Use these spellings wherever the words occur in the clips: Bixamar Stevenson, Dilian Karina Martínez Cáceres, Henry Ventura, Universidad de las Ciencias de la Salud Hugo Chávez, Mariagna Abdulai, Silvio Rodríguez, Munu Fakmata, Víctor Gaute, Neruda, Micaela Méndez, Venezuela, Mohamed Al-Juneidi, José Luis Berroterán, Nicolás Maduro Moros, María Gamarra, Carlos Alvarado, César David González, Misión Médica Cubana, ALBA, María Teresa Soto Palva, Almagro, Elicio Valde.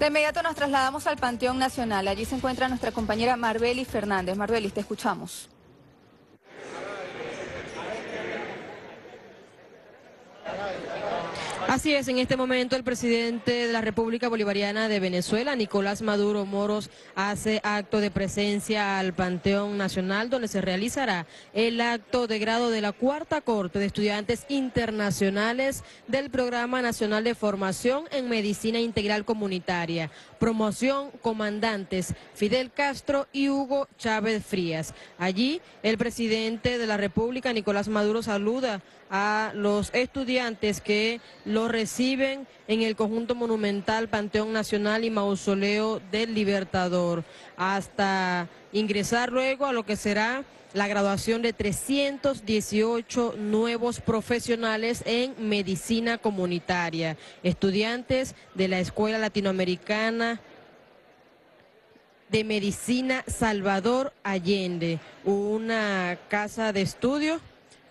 De inmediato nos trasladamos al Panteón Nacional. Allí se encuentra nuestra compañera Marbeli Fernández. Marbeli, te escuchamos. Así es, en este momento el presidente de la República Bolivariana de Venezuela, Nicolás Maduro Moros, hace acto de presencia al Panteón Nacional, donde se realizará el acto de grado de la Cuarta Corte de Estudiantes Internacionales del Programa Nacional de Formación en Medicina Integral Comunitaria, promoción comandantes Fidel Castro y Hugo Chávez Frías. Allí el presidente de la República, Nicolás Maduro, saluda a los estudiantes que lo reciben en el conjunto monumental Panteón Nacional y Mausoleo del Libertador, hasta ingresar luego a lo que será la graduación de 318 nuevos profesionales en medicina comunitaria, estudiantes de la Escuela Latinoamericana de Medicina Salvador Allende, una casa de estudios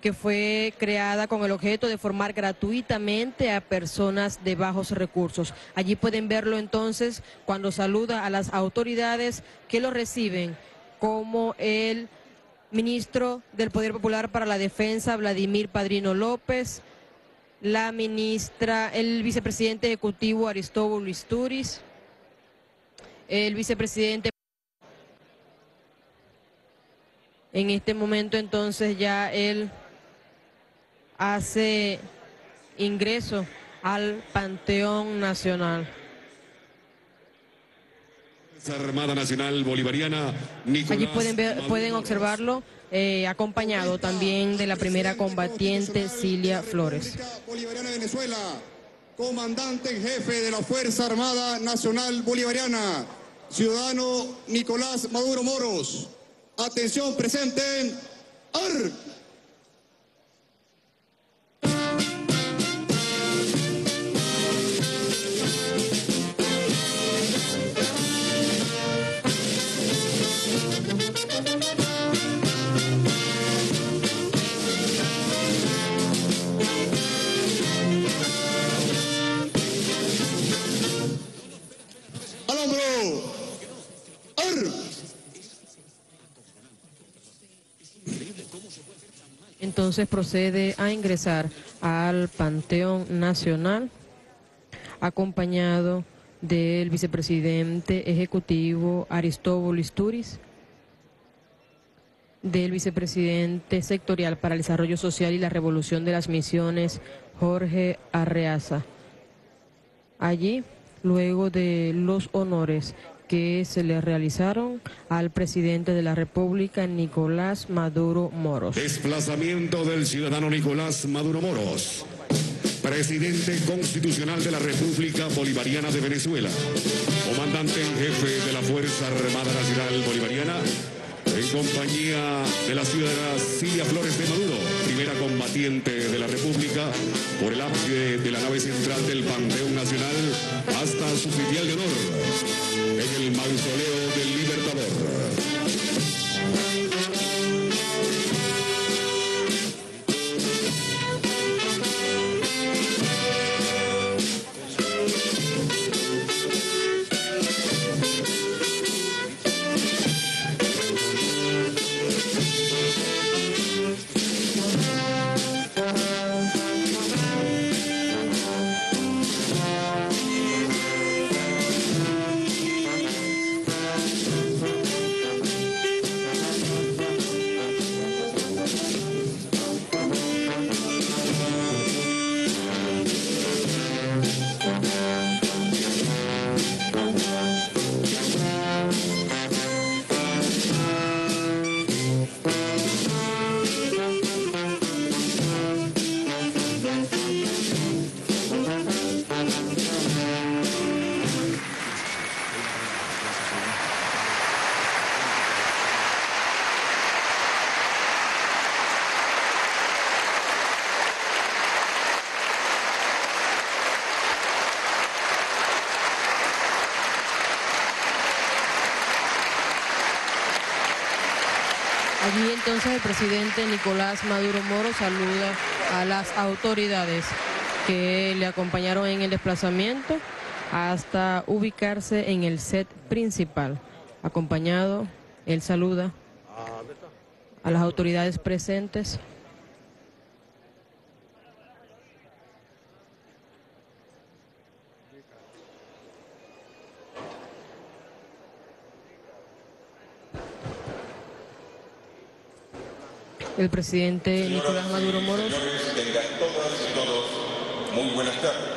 que fue creada con el objeto de formar gratuitamente a personas de bajos recursos. Allí pueden verlo entonces cuando saluda a las autoridades que lo reciben, como el ministro del Poder Popular para la Defensa, Vladimir Padrino López, la ministra, el vicepresidente ejecutivo Aristóbulo Isturiz, el vicepresidente. En este momento entonces ya el hace ingreso al Panteón Nacional. Armada Nacional Bolivariana, Nicolás. Allí pueden observarlo acompañado también de la primera combatiente Cilia Flores. Bolivariana Venezuela, comandante en jefe de la Fuerza Armada Nacional Bolivariana, ciudadano Nicolás Maduro Moros. Atención, presente. ¡Ar! Entonces procede a ingresar al Panteón Nacional, acompañado del vicepresidente ejecutivo Aristóbulo Isturiz, del vicepresidente sectorial para el desarrollo social y la revolución de las misiones, Jorge Arreaza. Allí, luego de los honores que se le realizaron al presidente de la República, Nicolás Maduro Moros. Desplazamiento del ciudadano Nicolás Maduro Moros, presidente constitucional de la República Bolivariana de Venezuela, comandante en jefe de la Fuerza Armada Nacional Bolivariana, en compañía de la ciudadana Cilia Flores de Maduro, primera combatiente de la República, por el ábside de la nave central del Panteón Nacional hasta su filial de honor, en el Mausoleo del Libertador. Allí entonces el presidente Nicolás Maduro Moros saluda a las autoridades que le acompañaron en el desplazamiento hasta ubicarse en el set principal. Acompañado, él saluda a las autoridades presentes. El presidente Nicolás Maduro Moros. Señores, tengan todas y todos muy buenas tardes.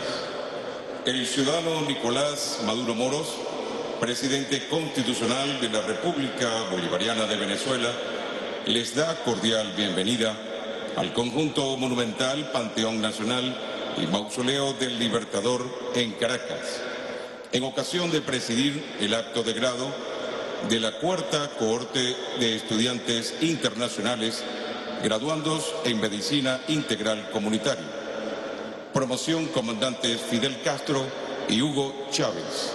El ciudadano Nicolás Maduro Moros, presidente constitucional de la República Bolivariana de Venezuela, les da cordial bienvenida al conjunto monumental Panteón Nacional y Mausoleo del Libertador en Caracas, en ocasión de presidir el acto de grado de la cuarta cohorte de estudiantes internacionales graduandos en Medicina Integral Comunitaria, promoción comandantes Fidel Castro y Hugo Chávez.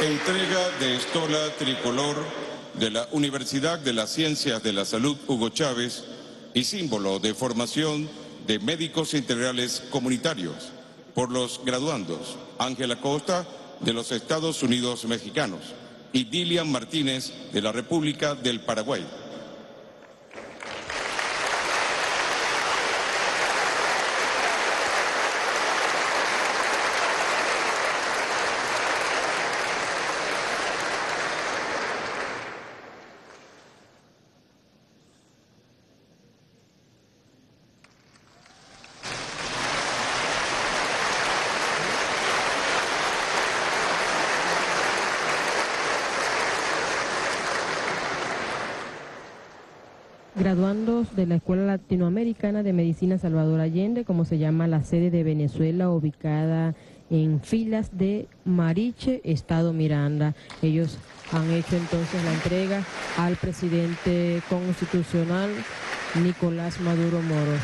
Entrega de estola tricolor de la Universidad de las Ciencias de la Salud Hugo Chávez y símbolo de formación de médicos integrales comunitarios por los graduandos Ángel Acosta de los Estados Unidos Mexicanos y Dilian Martínez de la República del Paraguay. Graduandos de la Escuela Latinoamericana de Medicina Salvador Allende, como se llama la sede de Venezuela, ubicada en Filas de Mariche, Estado Miranda. Ellos han hecho entonces la entrega al presidente constitucional Nicolás Maduro Moros.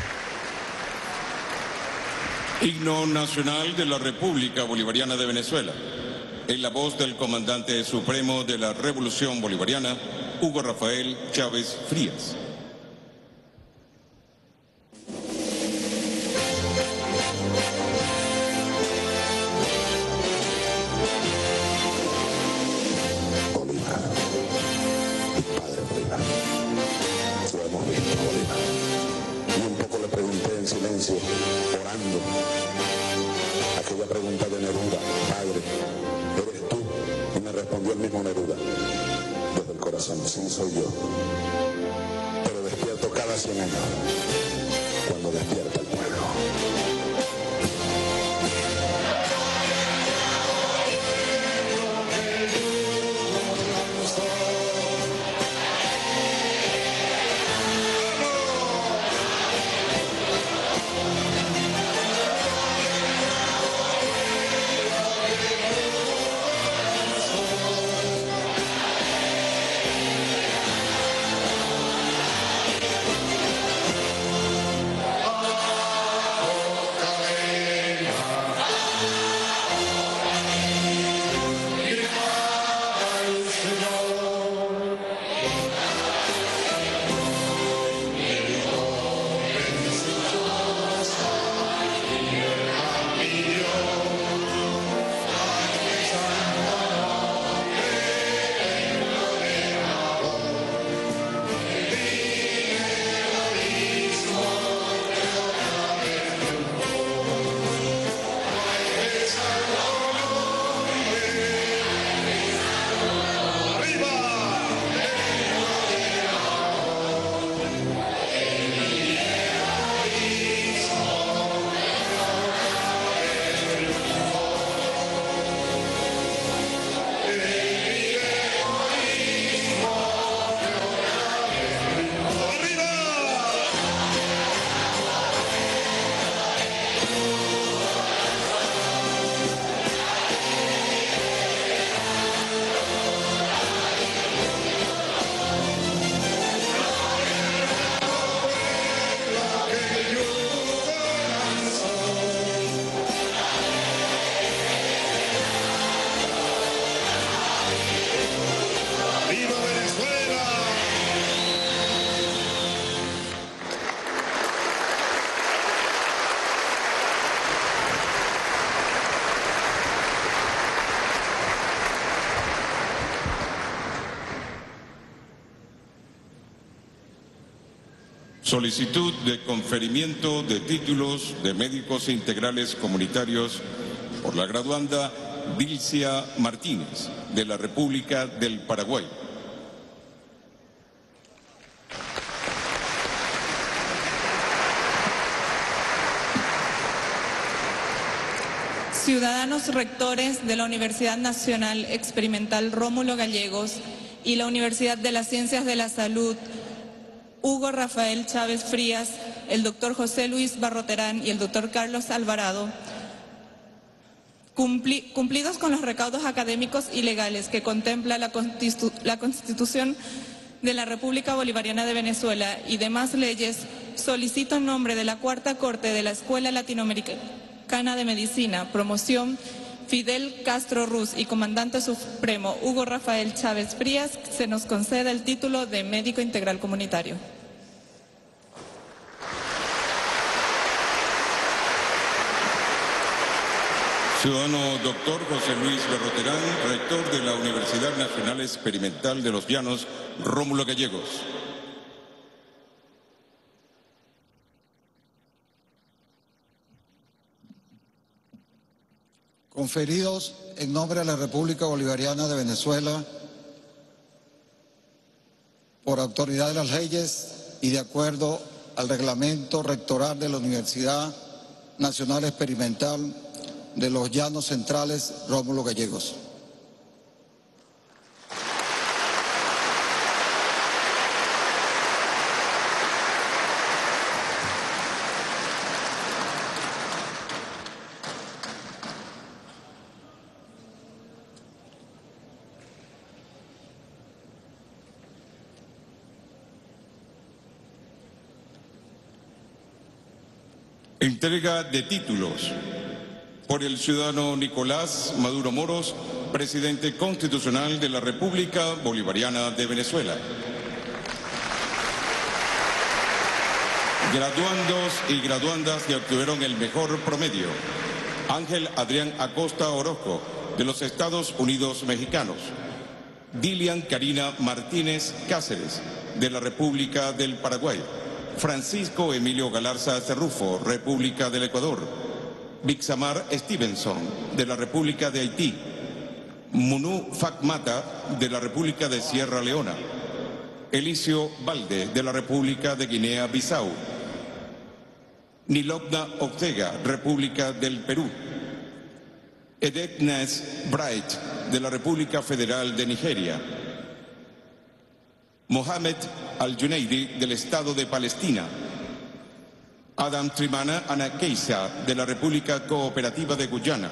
Himno nacional de la República Bolivariana de Venezuela. En la voz del comandante supremo de la Revolución Bolivariana, Hugo Rafael Chávez Frías. Orando aquella pregunta de Neruda: Padre, ¿eres tú? Y me respondió el mismo Neruda desde el corazón: sí, soy yo, pero despierto cada 100 años cuando despierta el pueblo. Solicitud de conferimiento de títulos de médicos integrales comunitarios por la graduanda Delcy Martínez, de la República del Paraguay. Ciudadanos rectores de la Universidad Nacional Experimental Rómulo Gallegos y la Universidad de las Ciencias de la Salud, Hugo Rafael Chávez Frías, el doctor José Luis Berroterán y el doctor Carlos Alvarado, cumplidos con los recaudos académicos y legales que contempla la Constitución de la República Bolivariana de Venezuela y demás leyes, solicito en nombre de la Cuarta Corte de la Escuela Latinoamericana de Medicina, promoción Fidel Castro Ruz y Comandante Supremo Hugo Rafael Chávez Frías, se nos concede el título de Médico Integral Comunitario. Ciudadano doctor José Luis Berroterán, rector de la Universidad Nacional Experimental de los Llanos, Rómulo Gallegos. Conferidos en nombre de la República Bolivariana de Venezuela, por autoridad de las leyes y de acuerdo al reglamento rectoral de la Universidad Nacional Experimental de los Llanos Centrales, Rómulo Gallegos. Entrega de títulos. Por el ciudadano Nicolás Maduro Moros, presidente constitucional de la República Bolivariana de Venezuela. Graduandos y graduandas que obtuvieron el mejor promedio. Ángel Adrián Acosta Orozco, de los Estados Unidos Mexicanos. Dilian Karina Martínez Cáceres, de la República del Paraguay. Francisco Emilio Galarza Cerrufo, República del Ecuador. Bixamar Stevenson, de la República de Haití. Munu Fakmata, de la República de Sierra Leona. Elicio Valde, de la República de Guinea-Bissau. Nilogna Octega, República del Perú. EdekNes Bright, de la República Federal de Nigeria. Mohamed Al-Juneidi, del Estado de Palestina. Adam Trimana Ana Keisa, de la República Cooperativa de Guyana.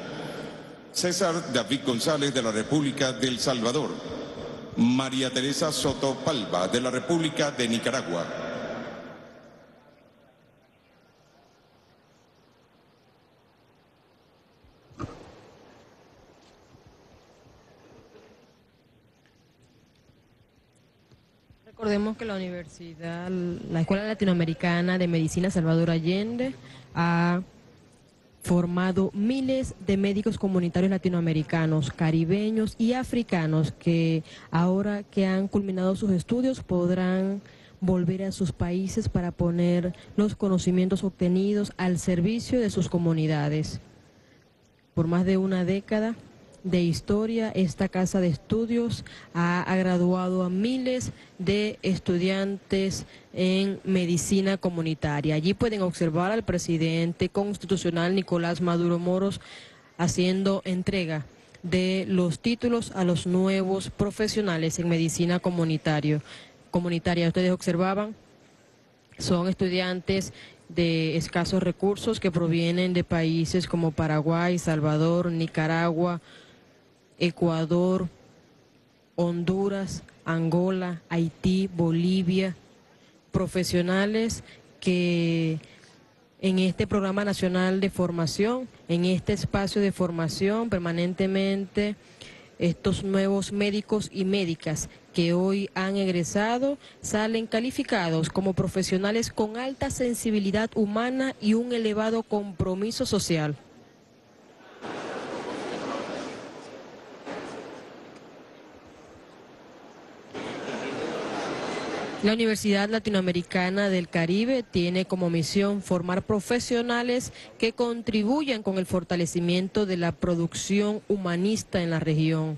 César David González, de la República del Salvador. María Teresa Soto Palva, de la República de Nicaragua. Recordemos que la universidad, la Escuela Latinoamericana de Medicina Salvador Allende ha formado miles de médicos comunitarios latinoamericanos, caribeños y africanos que ahora que han culminado sus estudios podrán volver a sus países para poner los conocimientos obtenidos al servicio de sus comunidades. Por más de una década de historia, esta casa de estudios ha graduado a miles de estudiantes en medicina comunitaria. Allí pueden observar al presidente constitucional Nicolás Maduro Moros haciendo entrega de los títulos a los nuevos profesionales en medicina comunitaria. Ustedes observaban, son estudiantes de escasos recursos que provienen de países como Paraguay, Salvador, Nicaragua, Ecuador, Honduras, Angola, Haití, Bolivia, profesionales que en este programa nacional de formación, en este espacio de formación permanentemente, estos nuevos médicos y médicas que hoy han egresado salen calificados como profesionales con alta sensibilidad humana y un elevado compromiso social. La Universidad Latinoamericana del Caribe tiene como misión formar profesionales que contribuyan con el fortalecimiento de la producción humanista en la región.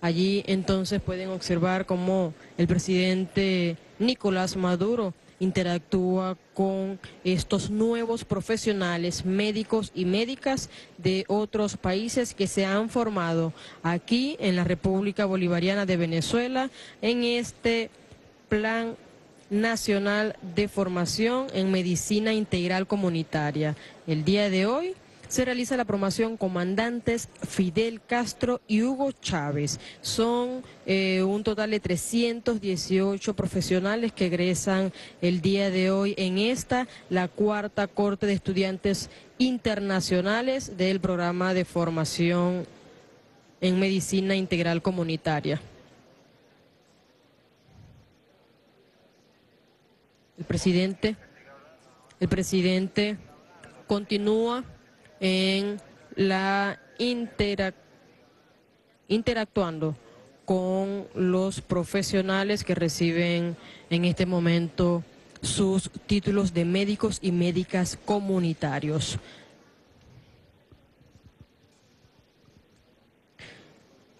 Allí entonces pueden observar cómo el presidente Nicolás Maduro interactúa con estos nuevos profesionales médicos y médicas de otros países que se han formado aquí en la República Bolivariana de Venezuela en este Plan Nacional de Formación en Medicina Integral Comunitaria. El día de hoy se realiza la promoción Comandantes Fidel Castro y Hugo Chávez. Son un total de 318 profesionales que egresan el día de hoy en esta, la cuarta corte de estudiantes internacionales del programa de formación en medicina integral comunitaria. El presidente continúa en la interactuando con los profesionales que reciben en este momento sus títulos de médicos y médicas comunitarios.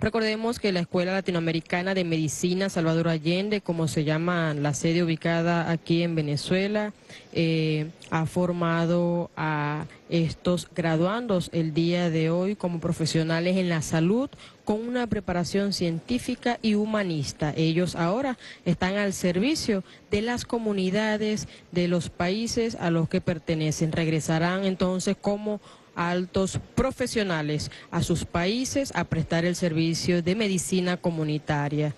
Recordemos que la Escuela Latinoamericana de Medicina Salvador Allende, como se llama la sede ubicada aquí en Venezuela, ha formado a estos graduandos el día de hoy como profesionales en la salud con una preparación científica y humanista. Ellos ahora están al servicio de las comunidades de los países a los que pertenecen. Regresarán entonces como altos profesionales a sus países a prestar el servicio de medicina comunitaria.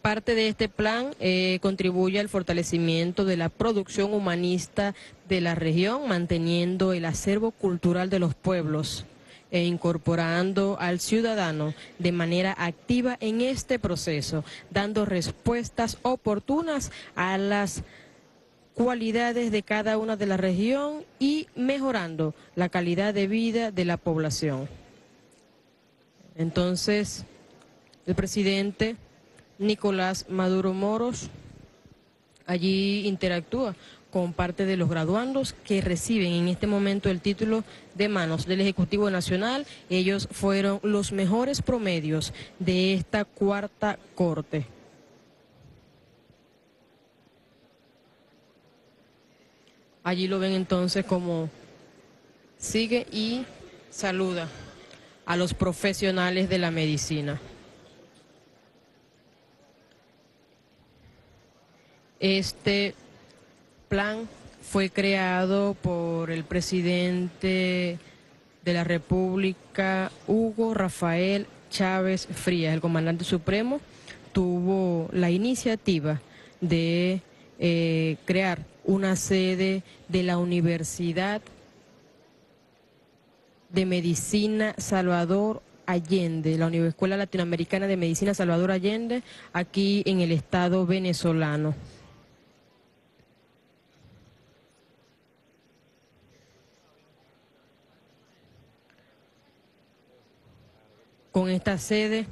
Parte de este plan contribuye al fortalecimiento de la producción humanista de la región, manteniendo el acervo cultural de los pueblos e incorporando al ciudadano de manera activa en este proceso, dando respuestas oportunas a las cualidades de cada una de la región y mejorando la calidad de vida de la población. Entonces, el presidente Nicolás Maduro Moros allí interactúa con parte de los graduandos que reciben en este momento el título de manos del Ejecutivo Nacional. Ellos fueron los mejores promedios de esta cuarta corte. Allí lo ven entonces como sigue y saluda a los profesionales de la medicina. Este plan fue creado por el presidente de la República, Hugo Rafael Chávez Frías. El comandante supremo tuvo la iniciativa de crear una sede de la Universidad de Medicina Salvador Allende, la Escuela Latinoamericana de Medicina Salvador Allende, aquí en el estado venezolano. Con esta sede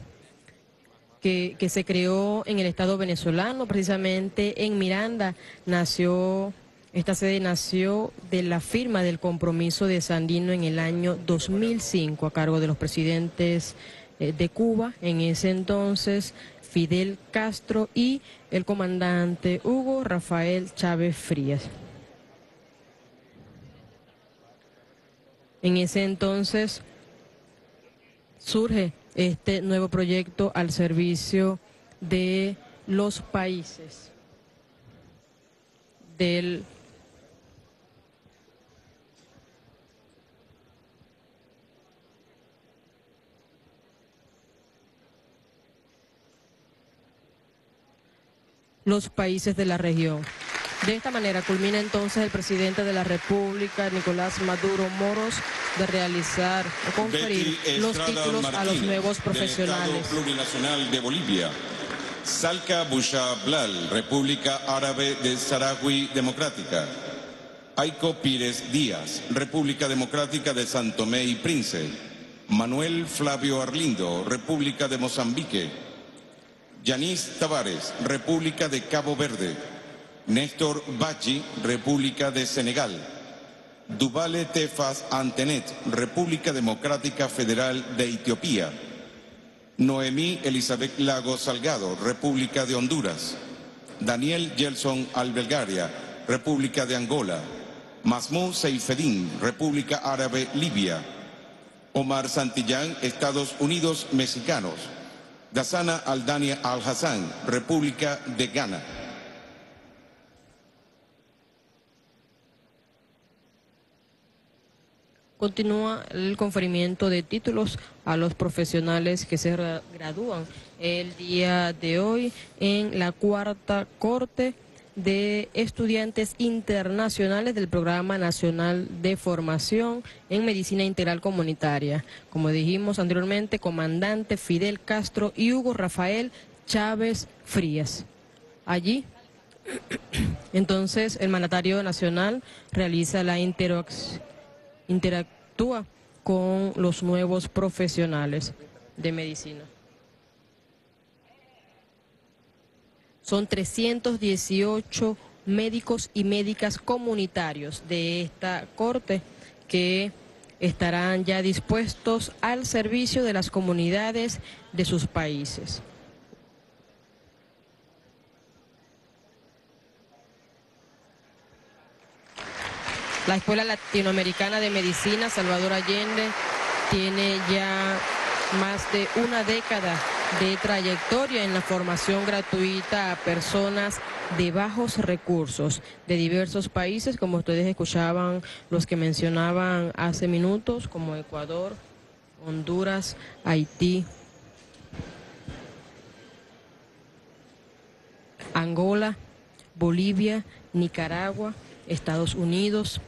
que se creó en el estado venezolano, precisamente en Miranda, esta sede nació de la firma del compromiso de Sandino en el año 2005, a cargo de los presidentes de Cuba, en ese entonces Fidel Castro y el comandante Hugo Rafael Chávez Frías. En ese entonces surge este nuevo proyecto al servicio de los países de la región. De esta manera culmina entonces el presidente de la República, Nicolás Maduro Moros, de realizar o conferir los títulos Martínez, a los nuevos profesionales. Del Estado Plurinacional de Bolivia, Salca Bushablal, República Árabe de Saharaui Democrática, Aiko Pires Díaz, República Democrática de San Tomé y Príncipe, Manuel Flavio Arlindo, República de Mozambique; Yanis Tavares, República de Cabo Verde; Néstor Bachi, República de Senegal; Dubale Tefas Antenet, República Democrática Federal de Etiopía; Noemí Elizabeth Lago Salgado, República de Honduras; Daniel Gelson Albelgaria, República de Angola; Masmou Seifedin, República Árabe Libia; Omar Santillán, Estados Unidos Mexicanos; Dasana Aldania Al-Hassan, República de Ghana. Continúa el conferimiento de títulos a los profesionales que se gradúan el día de hoy en la cuarta corte de estudiantes internacionales del Programa Nacional de Formación en Medicina Integral Comunitaria. Como dijimos anteriormente, comandante Fidel Castro y Hugo Rafael Chávez Frías. Allí, entonces, el mandatario nacional realiza la interactúa con los nuevos profesionales de medicina. Son 318 médicos y médicas comunitarios de esta corte que estarán ya dispuestos al servicio de las comunidades de sus países. La Escuela Latinoamericana de Medicina Salvador Allende tiene ya más de una década de trayectoria en la formación gratuita a personas de bajos recursos de diversos países, como ustedes escuchaban los que mencionaban hace minutos, como Ecuador, Honduras, Haití, Angola, Bolivia, Nicaragua, Estados Unidos.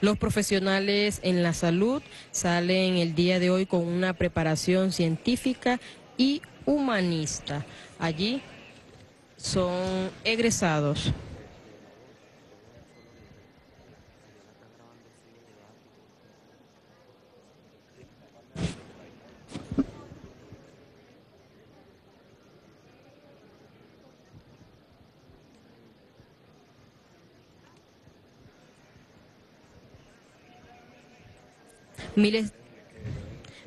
Los profesionales en la salud salen el día de hoy con una preparación científica y humanista. Allí son egresados.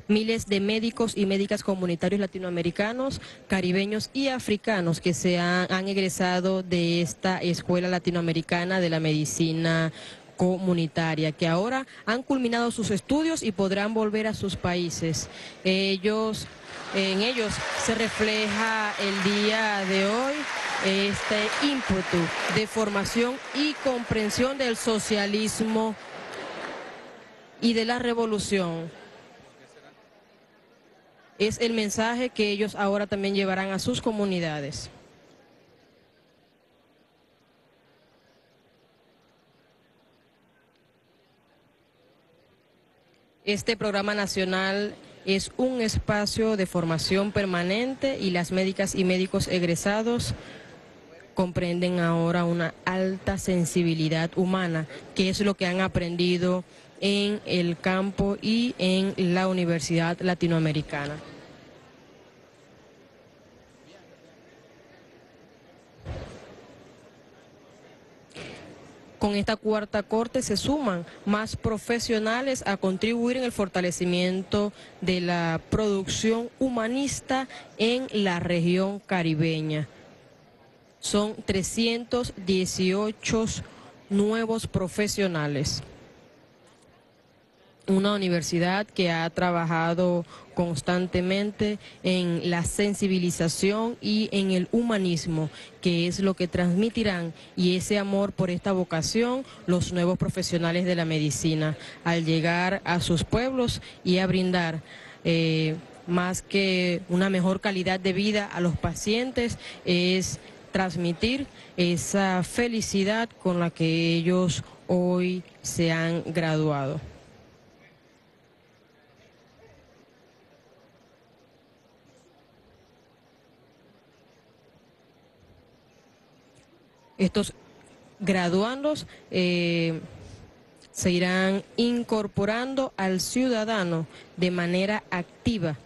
Miles de médicos y médicas comunitarios latinoamericanos, caribeños y africanos que se han egresado de esta Escuela Latinoamericana de la Medicina Comunitaria, que ahora han culminado sus estudios y podrán volver a sus países. En ellos se refleja el día de hoy este ímpetu de formación y comprensión del socialismo y de la revolución. Es el mensaje que ellos ahora también llevarán a sus comunidades. Este programa nacional es un espacio de formación permanente y las médicas y médicos egresados comprenden ahora una alta sensibilidad humana, que es lo que han aprendido en el campo y en la Universidad Latinoamericana. Con esta cuarta corte se suman más profesionales a contribuir en el fortalecimiento de la producción humanista en la región caribeña. Son 318 nuevos profesionales. Una universidad que ha trabajado constantemente en la sensibilización y en el humanismo, que es lo que transmitirán, y ese amor por esta vocación, los nuevos profesionales de la medicina, al llegar a sus pueblos y a brindar más que una mejor calidad de vida a los pacientes, es transmitir esa felicidad con la que ellos hoy se han graduado. Estos graduandos se irán incorporando al ciudadano de manera activa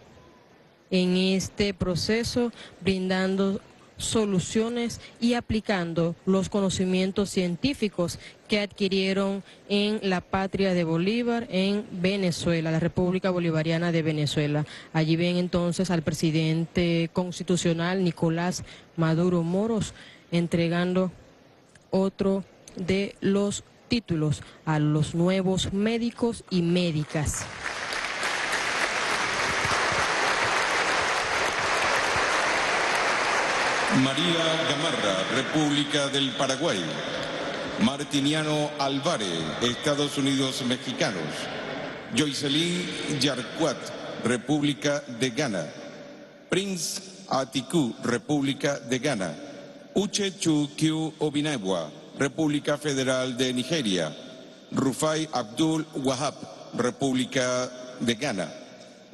en este proceso, brindando soluciones y aplicando los conocimientos científicos que adquirieron en la patria de Bolívar, en Venezuela, la República Bolivariana de Venezuela. Allí ven entonces al presidente constitucional Nicolás Maduro Moros entregando otro de los títulos a los nuevos médicos y médicas. María Gamarra, República del Paraguay. Martiniano Álvarez, Estados Unidos Mexicanos. Joycelyn Yarcuat, República de Ghana. Prince Atiku, República de Ghana. Uche Chukwu Obinagwa, República Federal de Nigeria. Rufai Abdul Wahab, República de Ghana.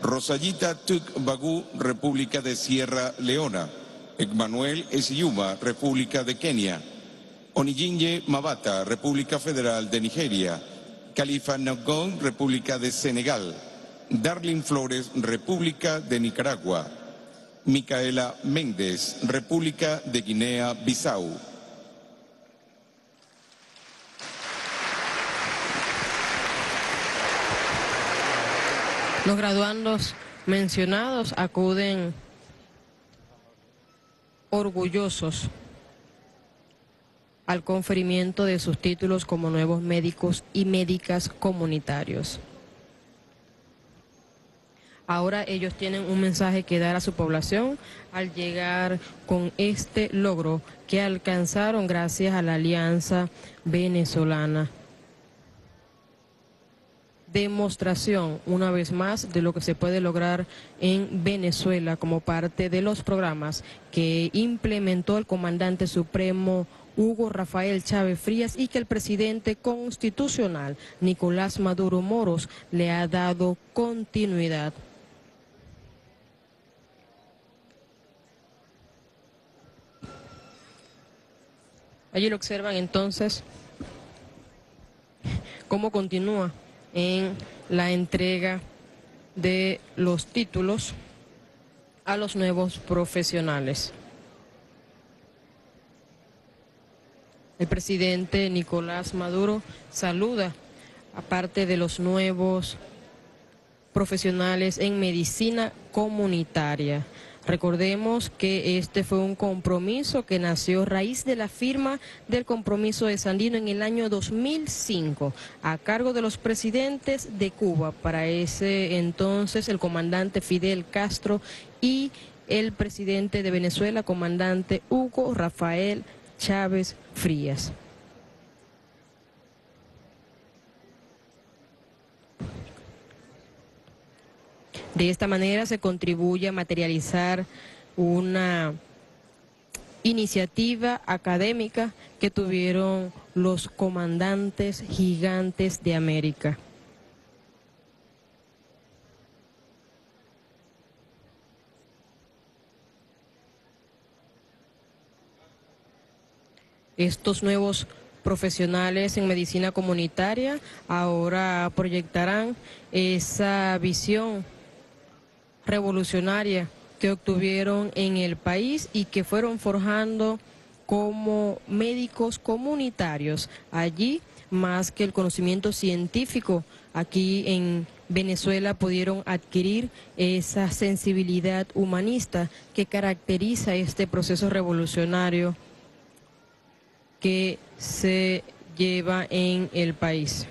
Rosallita Tukbagu, República de Sierra Leona. Emmanuel Esiuma, República de Kenia. Oniyinye Mabata, República Federal de Nigeria. Khalifa Nogón, República de Senegal. Darlin Flores, República de Nicaragua. Micaela Méndez, República de Guinea-Bissau. Los graduandos mencionados acuden orgullosos al conferimiento de sus títulos como nuevos médicos y médicas comunitarios. Ahora ellos tienen un mensaje que dar a su población al llegar con este logro que alcanzaron gracias a la Alianza Venezolana. Demostración, una vez más, de lo que se puede lograr en Venezuela como parte de los programas que implementó el comandante supremo Hugo Rafael Chávez Frías y que el presidente constitucional Nicolás Maduro Moros le ha dado continuidad. Allí lo observan entonces cómo continúa en la entrega de los títulos a los nuevos profesionales. El presidente Nicolás Maduro saluda a parte de los nuevos profesionales en medicina comunitaria. Recordemos que este fue un compromiso que nació a raíz de la firma del compromiso de Sandino en el año 2005 a cargo de los presidentes de Cuba. Para ese entonces el comandante Fidel Castro y el presidente de Venezuela, comandante Hugo Rafael Chávez Frías. De esta manera se contribuye a materializar una iniciativa académica que tuvieron los comandantes gigantes de América. Estos nuevos profesionales en medicina comunitaria ahora proyectarán esa visión revolucionaria que obtuvieron en el país y que fueron forjando como médicos comunitarios. Allí, más que el conocimiento científico, aquí en Venezuela pudieron adquirir esa sensibilidad humanista que caracteriza este proceso revolucionario que se lleva en el país.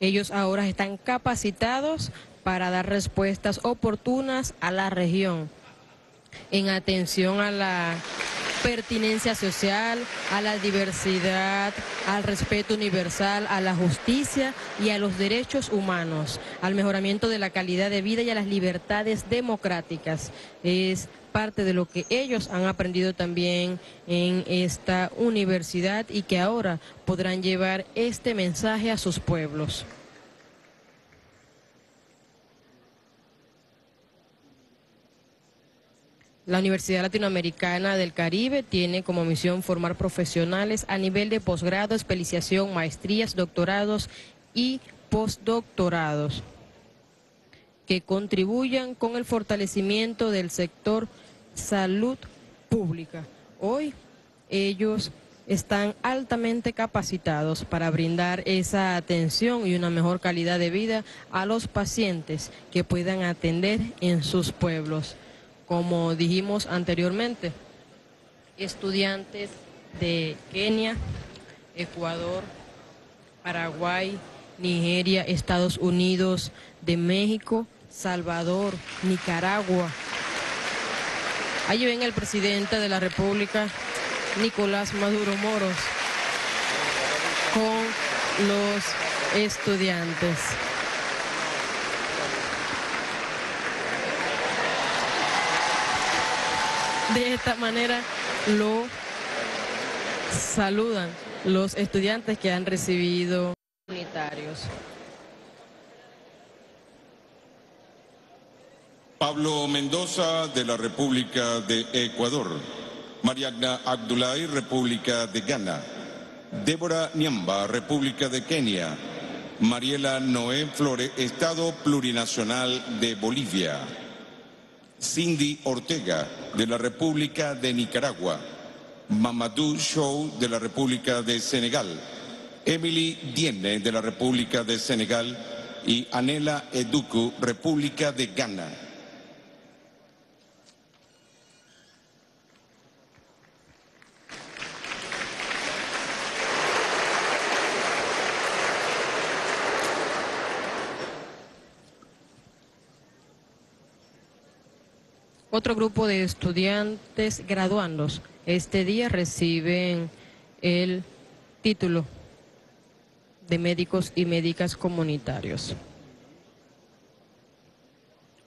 Ellos ahora están capacitados para dar respuestas oportunas a la región en atención a la pertinencia social, a la diversidad, al respeto universal, a la justicia y a los derechos humanos, al mejoramiento de la calidad de vida y a las libertades democráticas. Es parte de lo que ellos han aprendido también en esta universidad y que ahora podrán llevar este mensaje a sus pueblos. La Universidad Latinoamericana del Caribe tiene como misión formar profesionales a nivel de posgrado, especialización, maestrías, doctorados y postdoctorados que contribuyan con el fortalecimiento del sector salud pública. Hoy ellos están altamente capacitados para brindar esa atención y una mejor calidad de vida a los pacientes que puedan atender en sus pueblos. Como dijimos anteriormente, estudiantes de Kenia, Ecuador, Paraguay, Nigeria, Estados Unidos, de México, Salvador, Nicaragua. Allí ven el presidente de la República, Nicolás Maduro Moros, con los estudiantes. De esta manera lo saludan los estudiantes que han recibido unitarios. Pablo Mendoza, de la República de Ecuador. Mariagna Abdulai, República de Ghana. Débora Nyamba, República de Kenia. Mariela Noé Flores, Estado Plurinacional de Bolivia. Cindy Ortega, de la República de Nicaragua. Mamadou Show, de la República de Senegal. Emily Dienne, de la República de Senegal. Y Anela Eduku, República de Ghana. Otro grupo de estudiantes graduandos este día reciben el título de médicos y médicas comunitarios.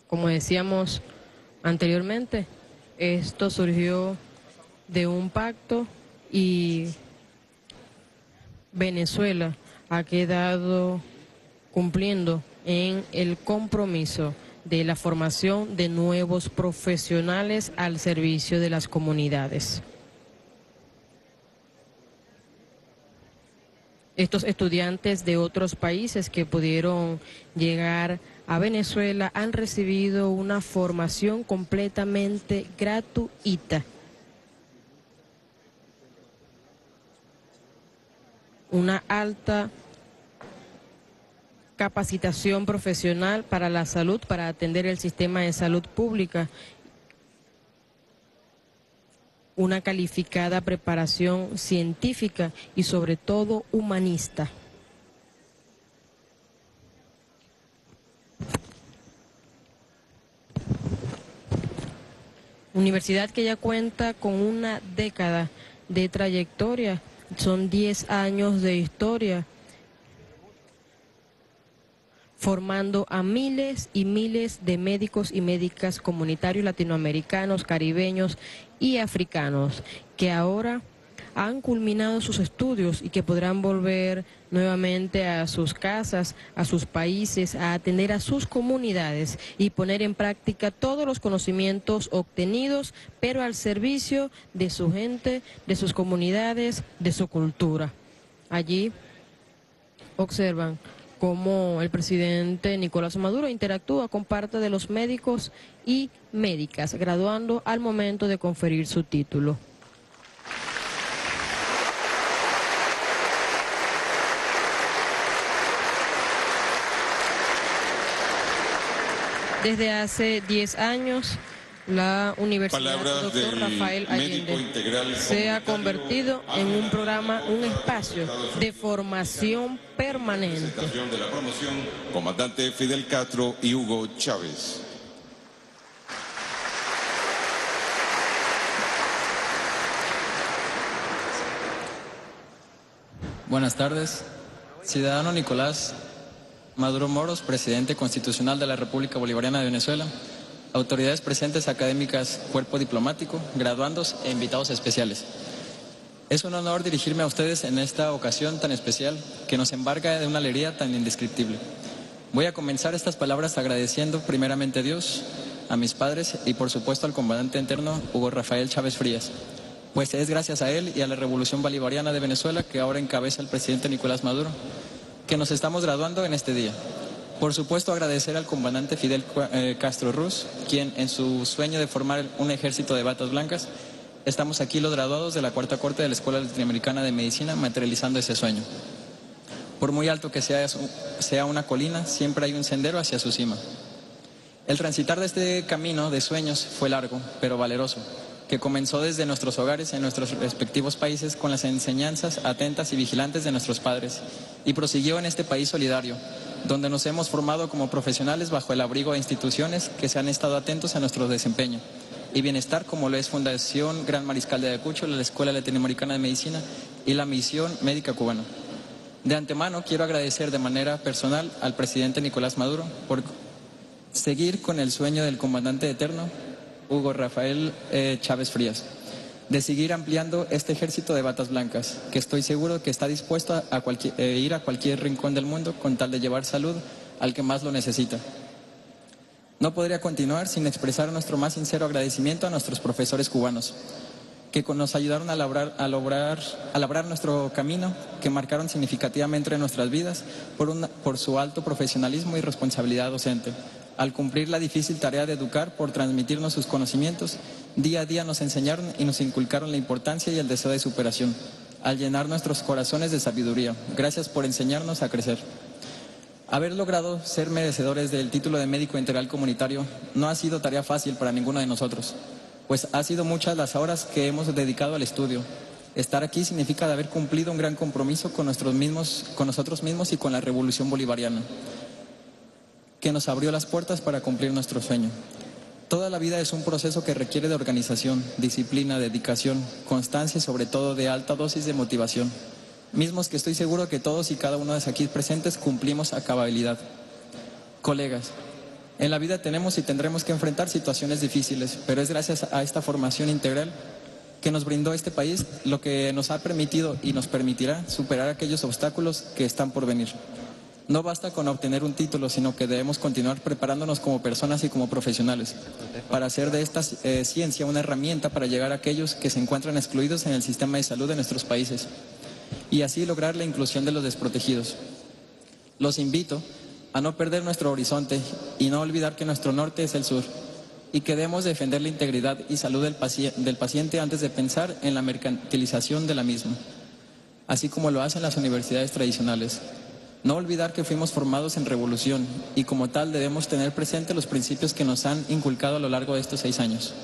Como decíamos anteriormente, esto surgió de un pacto y Venezuela ha quedado cumpliendo en el compromiso de la formación de nuevos profesionales al servicio de las comunidades. Estos estudiantes de otros países que pudieron llegar a Venezuela han recibido una formación completamente gratuita. Una alta capacitación profesional para la salud, para atender el sistema de salud pública, una calificada preparación científica y sobre todo humanista. Universidad que ya cuenta con una década de trayectoria, son 10 años de historia, formando a miles y miles de médicos y médicas comunitarios latinoamericanos, caribeños y africanos, que ahora han culminado sus estudios y que podrán volver nuevamente a sus casas, a sus países, a atender a sus comunidades y poner en práctica todos los conocimientos obtenidos, pero al servicio de su gente, de sus comunidades, de su cultura. Allí observan cómo el presidente Nicolás Maduro interactúa con parte de los médicos y médicas, graduando al momento de conferir su título. Desde hace 10 años, la Universidad Dr. Rafael Allende se ha convertido en un programa, un espacio de formación permanente. Presentación de la promoción, comandante Fidel Castro y Hugo Chávez. Buenas tardes. Ciudadano Nicolás Maduro Moros, presidente constitucional de la República Bolivariana de Venezuela, autoridades presentes, académicas, cuerpo diplomático, graduandos e invitados especiales. Es un honor dirigirme a ustedes en esta ocasión tan especial que nos embarga de una alegría tan indescriptible. Voy a comenzar estas palabras agradeciendo primeramente a Dios, a mis padres y por supuesto al comandante interno Hugo Rafael Chávez Frías, pues es gracias a él y a la Revolución Bolivariana de Venezuela que ahora encabeza el presidente Nicolás Maduro, que nos estamos graduando en este día. Por supuesto, agradecer al comandante Fidel Castro Ruz, quien en su sueño de formar un ejército de batas blancas, estamos aquí los graduados de la Cuarta Corte de la Escuela Latinoamericana de Medicina materializando ese sueño. Por muy alto que sea una colina, siempre hay un sendero hacia su cima. El transitar de este camino de sueños fue largo, pero valeroso, que comenzó desde nuestros hogares en nuestros respectivos países con las enseñanzas atentas y vigilantes de nuestros padres y prosiguió en este país solidario, donde nos hemos formado como profesionales bajo el abrigo de instituciones que se han estado atentos a nuestro desempeño y bienestar, como lo es Fundación Gran Mariscal de Ayacucho, la Escuela Latinoamericana de Medicina y la Misión Médica Cubana. De antemano quiero agradecer de manera personal al presidente Nicolás Maduro por seguir con el sueño del comandante eterno Hugo Rafael Chávez Frías, de seguir ampliando este ejército de batas blancas, que estoy seguro que está dispuesto a ir a cualquier rincón del mundo con tal de llevar salud al que más lo necesita. No podría continuar sin expresar nuestro más sincero agradecimiento a nuestros profesores cubanos, que nos ayudaron a labrar nuestro camino, que marcaron significativamente nuestras vidas por su alto profesionalismo y responsabilidad docente. Al cumplir la difícil tarea de educar por transmitirnos sus conocimientos, día a día nos enseñaron y nos inculcaron la importancia y el deseo de superación, al llenar nuestros corazones de sabiduría. Gracias por enseñarnos a crecer. Haber logrado ser merecedores del título de médico integral comunitario no ha sido tarea fácil para ninguno de nosotros, pues ha sido muchas las horas que hemos dedicado al estudio. Estar aquí significa haber cumplido un gran compromiso con nosotros mismos y con la Revolución Bolivariana, que nos abrió las puertas para cumplir nuestro sueño. Toda la vida es un proceso que requiere de organización, disciplina, dedicación, constancia y sobre todo de alta dosis de motivación, mismos que estoy seguro que todos y cada uno de los aquí presentes cumplimos a cabalidad. Colegas, en la vida tenemos y tendremos que enfrentar situaciones difíciles, pero es gracias a esta formación integral que nos brindó este país lo que nos ha permitido y nos permitirá superar aquellos obstáculos que están por venir. No basta con obtener un título, sino que debemos continuar preparándonos como personas y como profesionales para hacer de esta ciencia una herramienta para llegar a aquellos que se encuentran excluidos en el sistema de salud de nuestros países y así lograr la inclusión de los desprotegidos. Los invito a no perder nuestro horizonte y no olvidar que nuestro norte es el sur y que debemos defender la integridad y salud del paciente antes de pensar en la mercantilización de la misma, así como lo hacen las universidades tradicionales. No olvidar que fuimos formados en revolución y como tal debemos tener presente los principios que nos han inculcado a lo largo de estos 6 años.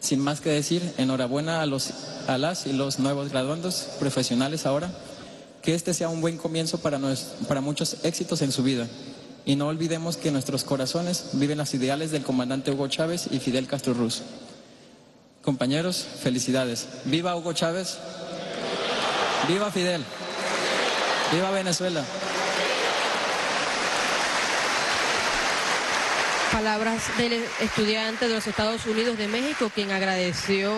Sin más que decir, enhorabuena a las y los nuevos graduandos profesionales ahora, que este sea un buen comienzo para muchos éxitos en su vida. Y no olvidemos que en nuestros corazones viven los ideales del comandante Hugo Chávez y Fidel Castro Ruz. Compañeros, felicidades. ¡Viva Hugo Chávez! ¡Viva Fidel! ¡Viva Venezuela! Palabras del estudiante de los Estados Unidos de México, quien agradeció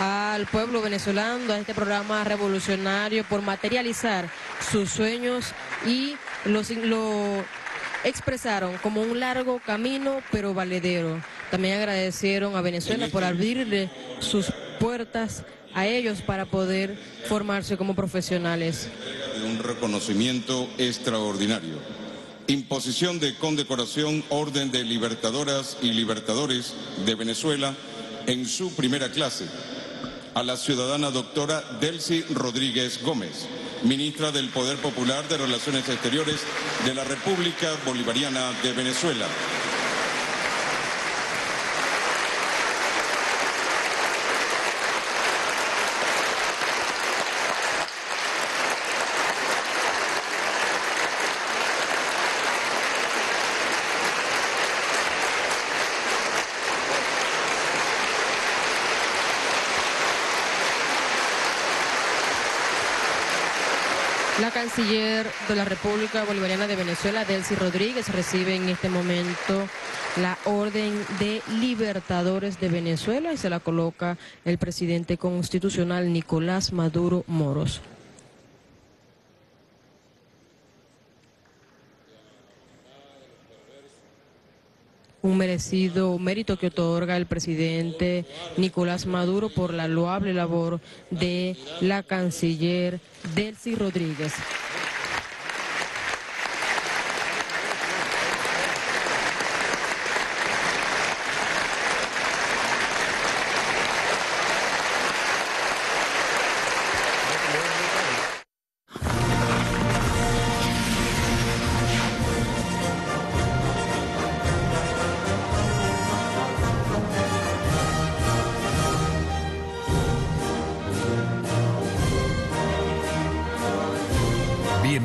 al pueblo venezolano, a este programa revolucionario por materializar sus sueños y lo expresaron como un largo camino pero valedero. También agradecieron a Venezuela por abrirle sus puertas a ellos para poder formarse como profesionales. Un reconocimiento extraordinario. Imposición de condecoración Orden de Libertadoras y Libertadores de Venezuela en su primera clase a la ciudadana doctora Delcy Rodríguez Gómez, ministra del Poder Popular de Relaciones Exteriores de la República Bolivariana de Venezuela. La canciller de la República Bolivariana de Venezuela, Delcy Rodríguez, recibe en este momento la Orden de Libertadores de Venezuela y se la coloca el presidente constitucional Nicolás Maduro Moros. Un merecido mérito que otorga el presidente Nicolás Maduro por la loable labor de la canciller Delcy Rodríguez.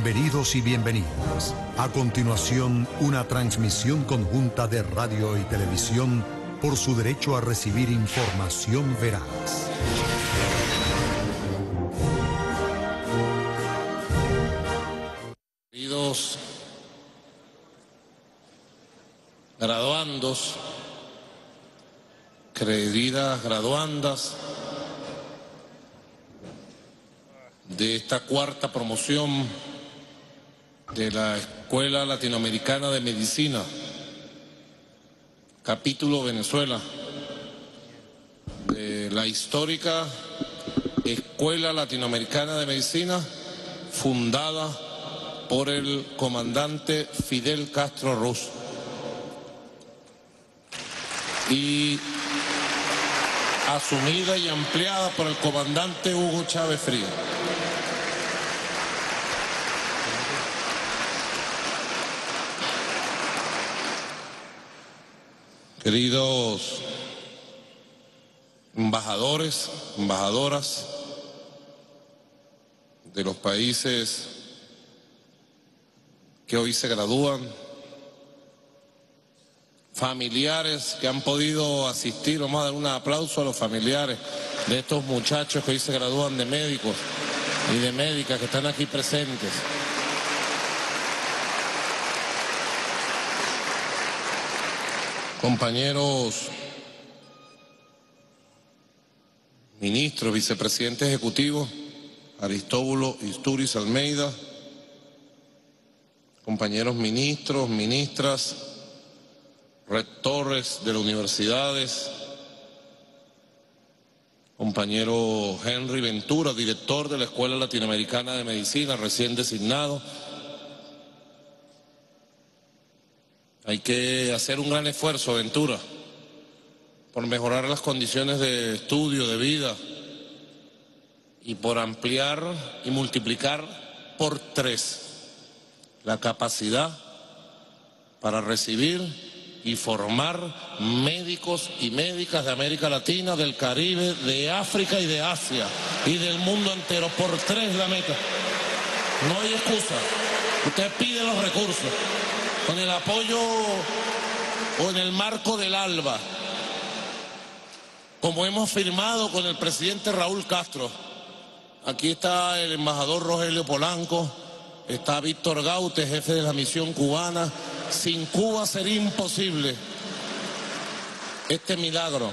Bienvenidos y bienvenidas. A continuación, una transmisión conjunta de radio y televisión por su derecho a recibir información veraz. Queridos graduandos, queridas graduandas de esta cuarta promoción de la Escuela Latinoamericana de Medicina, capítulo Venezuela, de la histórica Escuela Latinoamericana de Medicina, fundada por el comandante Fidel Castro Ruz. Y asumida y ampliada por el comandante Hugo Chávez Frías. Queridos embajadores, embajadoras de los países que hoy se gradúan, familiares que han podido asistir, vamos a dar un aplauso a los familiares de estos muchachos que hoy se gradúan de médicos y de médicas que están aquí presentes. Compañeros, ministros, vicepresidente ejecutivo, Aristóbulo Isturiz Almeida, compañeros ministros, ministras, rectores de las universidades, compañero Henry Ventura, director de la Escuela Latinoamericana de Medicina, recién designado. Hay que hacer un gran esfuerzo, Ventura, por mejorar las condiciones de estudio, de vida, y por ampliar y multiplicar por 3 la capacidad para recibir y formar médicos y médicas de América Latina, del Caribe, de África y de Asia, y del mundo entero. Por 3 la meta. No hay excusa. Usted pide los recursos. Con el apoyo o en el marco del ALBA, como hemos firmado con el presidente Raúl Castro. Aquí está el embajador Rogelio Polanco, está Víctor Gaute, jefe de la misión cubana. Sin Cuba sería imposible este milagro.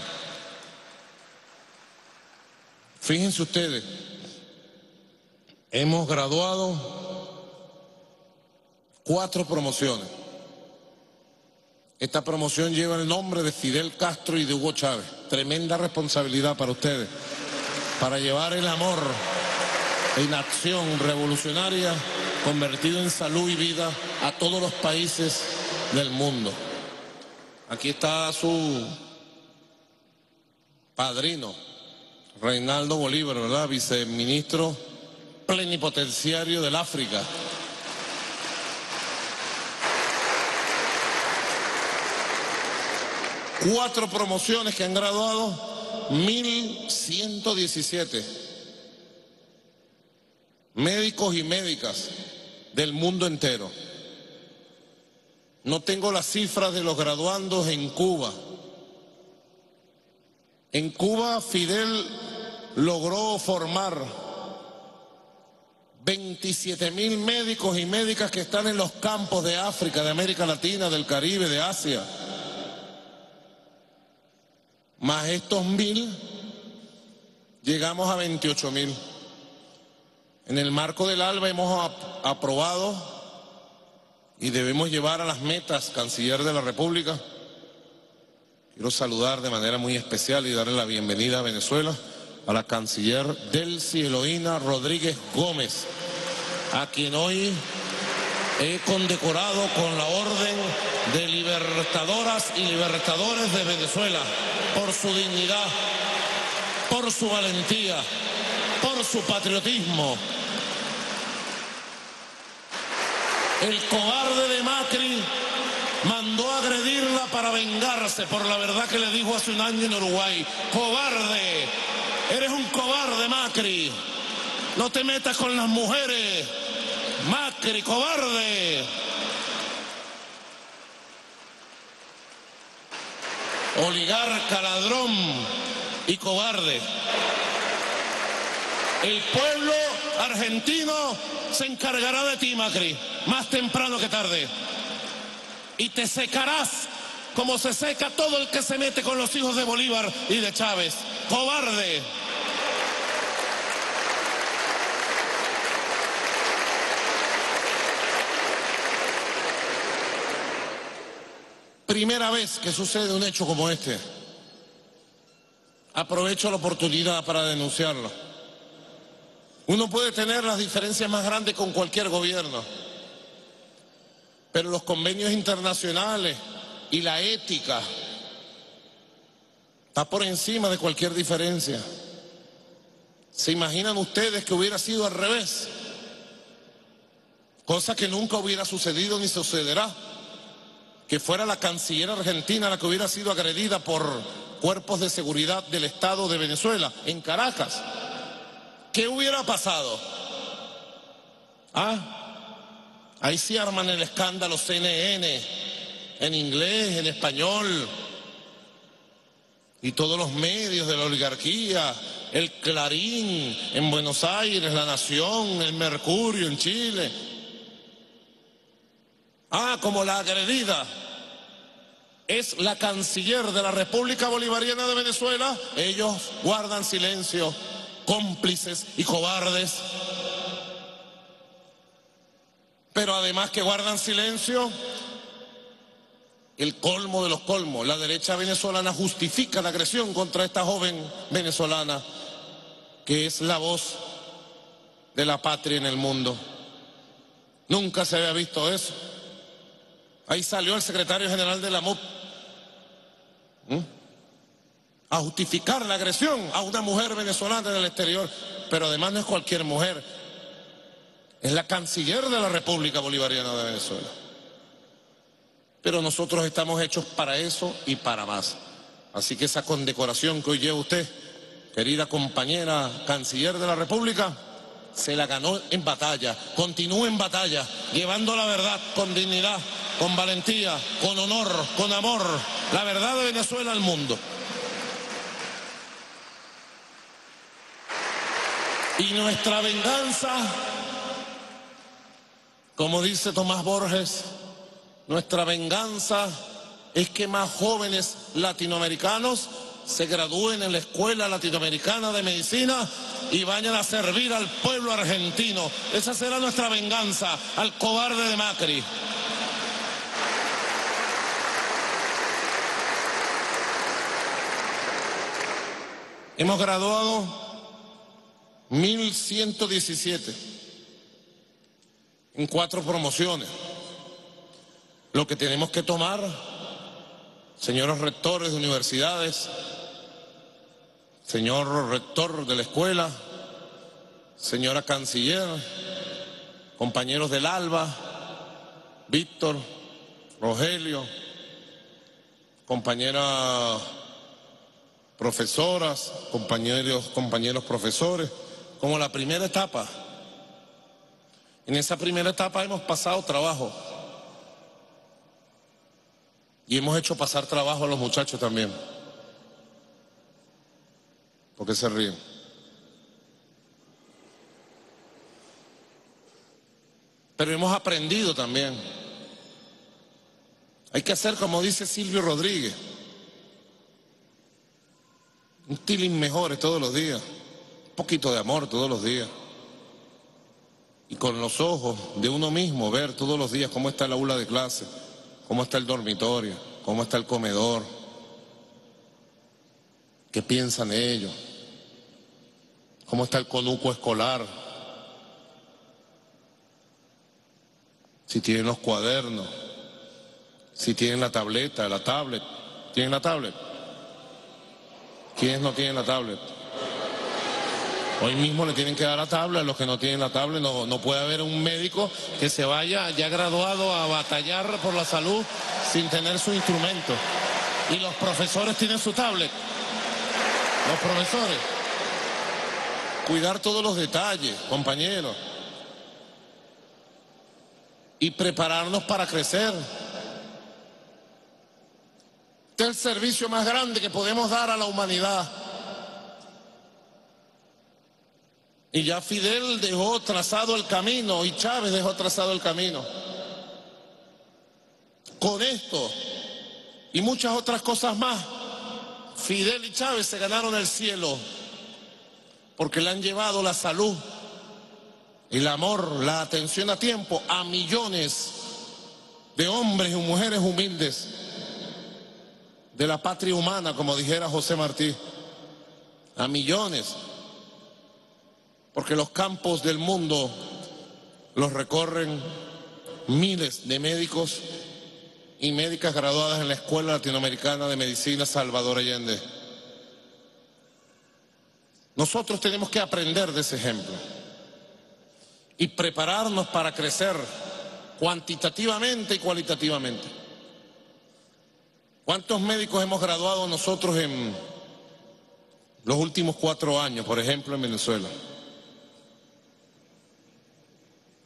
Fíjense ustedes, hemos graduado 4 promociones. Esta promoción lleva el nombre de Fidel Castro y de Hugo Chávez. Tremenda responsabilidad para ustedes, para llevar el amor en acción revolucionaria, convertido en salud y vida, a todos los países del mundo. Aquí está su padrino, Reinaldo Bolívar, ¿verdad? Viceministro plenipotenciario del África. Cuatro promociones que han graduado 1.117 médicos y médicas del mundo entero. No tengo las cifras de los graduandos en Cuba. En Cuba Fidel logró formar 27.000 médicos y médicas que están en los campos de África, de América Latina, del Caribe, de Asia. Más estos 1.000, llegamos a 28.000. En el marco del ALBA hemos aprobado y debemos llevar a las metas, Canciller de la República. Quiero saludar de manera muy especial y darle la bienvenida a Venezuela a la Canciller Delcy Rodríguez Gómez, a quien hoy he condecorado con la Orden de Libertadoras y Libertadores de Venezuela, por su dignidad, por su valentía, por su patriotismo. El cobarde de Macri mandó a agredirla para vengarse por la verdad que le dijo hace un año en Uruguay. ¡Cobarde! ¡Eres un cobarde, Macri! ¡No te metas con las mujeres! ¡Macri, cobarde! Oligarca, ladrón y cobarde. El pueblo argentino se encargará de ti, Macri, más temprano que tarde. Y te secarás como se seca todo el que se mete con los hijos de Bolívar y de Chávez. ¡Cobarde! Primera vez que sucede un hecho como este. Aprovecho la oportunidad para denunciarlo. Uno puede tener las diferencias más grandes con cualquier gobierno, pero los convenios internacionales y la ética está por encima de cualquier diferencia. ¿Se imaginan ustedes que hubiera sido al revés? Cosa que nunca hubiera sucedido ni sucederá, que fuera la canciller argentina la que hubiera sido agredida por cuerpos de seguridad del Estado de Venezuela en Caracas. ¿Qué hubiera pasado? ¿Ah? Ahí sí arman el escándalo CNN, en inglés, en español, y todos los medios de la oligarquía, el Clarín en Buenos Aires, La Nación, el Mercurio en Chile. Ah, como la agredida es la canciller de la República Bolivariana de Venezuela, ellos guardan silencio, cómplices y cobardes. Pero además que guardan silencio, el colmo de los colmos. La derecha venezolana justifica la agresión contra esta joven venezolana, que es la voz de la patria en el mundo. Nunca se había visto eso. Ahí salió el secretario general de la MUP a justificar la agresión a una mujer venezolana en el exterior. Pero además no es cualquier mujer. Es la canciller de la República Bolivariana de Venezuela. Pero nosotros estamos hechos para eso y para más. Así que esa condecoración que hoy lleva usted, querida compañera canciller de la República, se la ganó en batalla. Continúe en batalla, llevando la verdad con dignidad, con valentía, con honor, con amor. La verdad de Venezuela al mundo. Y nuestra venganza, como dice Tomás Borges, nuestra venganza es que más jóvenes latinoamericanos se gradúen en la Escuela Latinoamericana de Medicina y vayan a servir al pueblo argentino. Esa será nuestra venganza al cobarde de Macri. Hemos graduado 1.117. en 4 promociones. Lo que tenemos que tomar, señores rectores de universidades, señor rector de la escuela, señora canciller, compañeros del ALBA, Víctor, Rogelio, compañeras profesoras, compañeros profesores, como la primera etapa. En esa primera etapa hemos pasado trabajo y hemos hecho pasar trabajo a los muchachos también. ¿Por qué se ríen? pero hemos aprendido también. Hay que hacer, como dice Silvio Rodríguez, un tilín mejores todos los días, un poquito de amor todos los días. Y con los ojos de uno mismo ver todos los días cómo está el aula de clase, cómo está el dormitorio, cómo está el comedor, qué piensan ellos, cómo está el conuco escolar, si tienen los cuadernos, si tienen la tableta, la tablet. ¿Tienen la tablet? ¿Quiénes no tienen la tablet? Hoy mismo le tienen que dar la tabla a los que no tienen la tabla. No puede haber un médico que se vaya ya graduado a batallar por la salud sin tener su instrumento. Y los profesores tienen su tablet. Los profesores. Cuidar todos los detalles, compañeros. Y prepararnos para crecer. Este es el servicio más grande que podemos dar a la humanidad. Y ya Fidel dejó trazado el camino y Chávez dejó trazado el camino. Con esto y muchas otras cosas más, Fidel y Chávez se ganaron el cielo porque le han llevado la salud, el amor, la atención a tiempo a millones de hombres y mujeres humildes de la patria humana, como dijera José Martí, a millones. Porque los campos del mundo los recorren miles de médicos y médicas graduadas en la Escuela Latinoamericana de Medicina Salvador Allende. Nosotros tenemos que aprender de ese ejemplo y prepararnos para crecer cuantitativamente y cualitativamente. ¿Cuántos médicos hemos graduado nosotros en los últimos 4 años, por ejemplo, en Venezuela?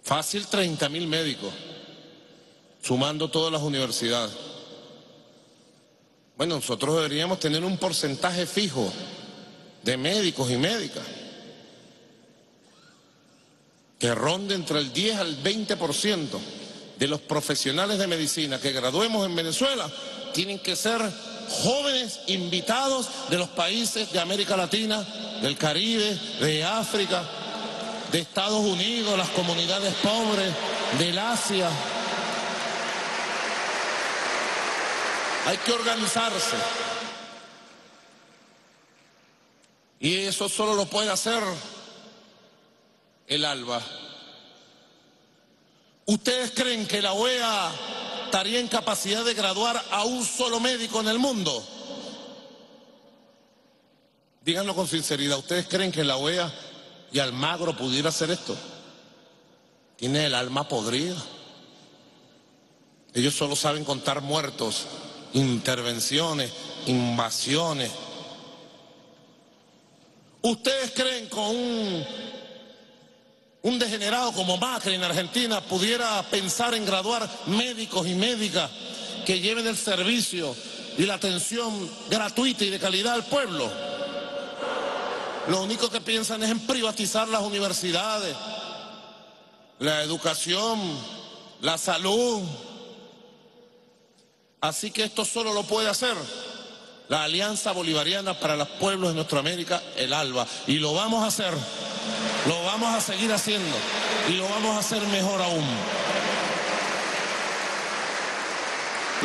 Fácil 30.000 médicos, sumando todas las universidades. Bueno, nosotros deberíamos tener un porcentaje fijo de médicos y médicas que ronde entre el 10 al 20% de los profesionales de medicina que graduemos en Venezuela tienen que ser jóvenes invitados de los países de América Latina, del Caribe, de África, de Estados Unidos, las comunidades pobres, del Asia. Hay que organizarse. Y eso solo lo puede hacer el ALBA. ¿Ustedes creen que la OEA estaría en capacidad de graduar a un solo médico en el mundo? Díganlo con sinceridad, ¿ustedes creen que la OEA y Almagro pudiera hacer esto? Tiene el alma podrida. Ellos solo saben contar muertos, intervenciones, invasiones. ¿Ustedes creen que un degenerado como Macri en Argentina pudiera pensar en graduar médicos y médicas que lleven el servicio y la atención gratuita y de calidad al pueblo? Lo único que piensan es en privatizar las universidades, la educación, la salud. Así que esto solo lo puede hacer la Alianza Bolivariana para los Pueblos de Nuestra América, el ALBA. Y lo vamos a hacer, lo vamos a seguir haciendo y lo vamos a hacer mejor aún.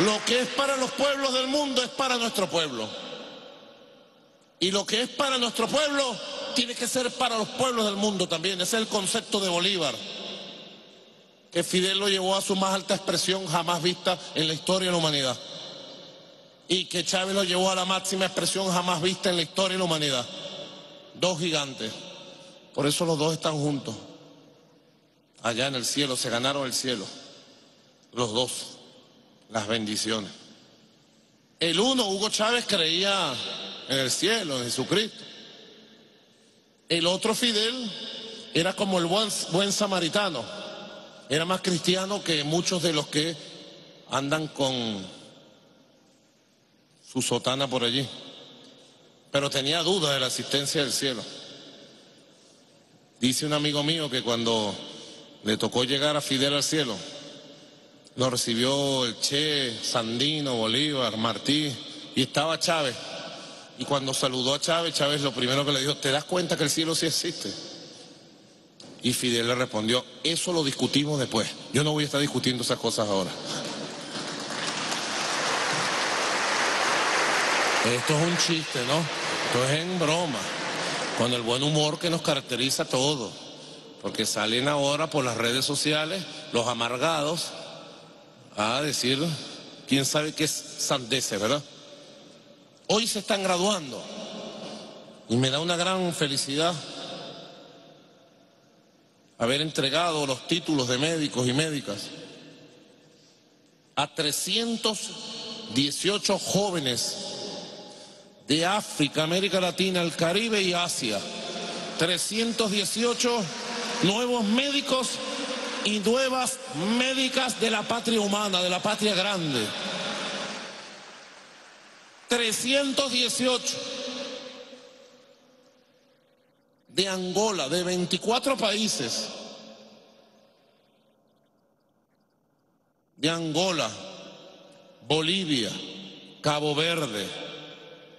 Lo que es para los pueblos del mundo es para nuestro pueblo. Y lo que es para nuestro pueblo tiene que ser para los pueblos del mundo también. Ese es el concepto de Bolívar, que Fidel lo llevó a su más alta expresión jamás vista en la historia de la humanidad. Y que Chávez lo llevó a la máxima expresión jamás vista en la historia de la humanidad. Dos gigantes. Por eso los dos están juntos. Allá en el cielo, se ganaron el cielo. Los dos. Las bendiciones. El uno, Hugo Chávez, creía en el cielo, en Jesucristo. El otro, Fidel, era como el buen samaritano. Era más cristiano que muchos de los que andan con su sotana por allí. Pero tenía dudas de la existencia del cielo. Dice un amigo mío que cuando Le tocó llegar a Fidel al cielo. Lo recibió el Che, Sandino, Bolívar, Martí, y estaba Chávez. Y cuando saludó a Chávez, Chávez lo primero que le dijo, ¿te das cuenta que el cielo sí existe? Y Fidel le respondió, eso lo discutimos después. Yo no voy a estar discutiendo esas cosas ahora. Esto es un chiste, ¿no? Esto es en broma. Con el buen humor que nos caracteriza a todos. Porque salen ahora por las redes sociales los amargados a decir, quién sabe qué es sandeces, ¿verdad? Hoy se están graduando y me da una gran felicidad haber entregado los títulos de médicos y médicas a 318 jóvenes de África, América Latina, el Caribe y Asia. 318 nuevos médicos y nuevas médicas de la patria humana, de la patria grande. 318 de Angola, de 24 países. De Angola, Bolivia, Cabo Verde,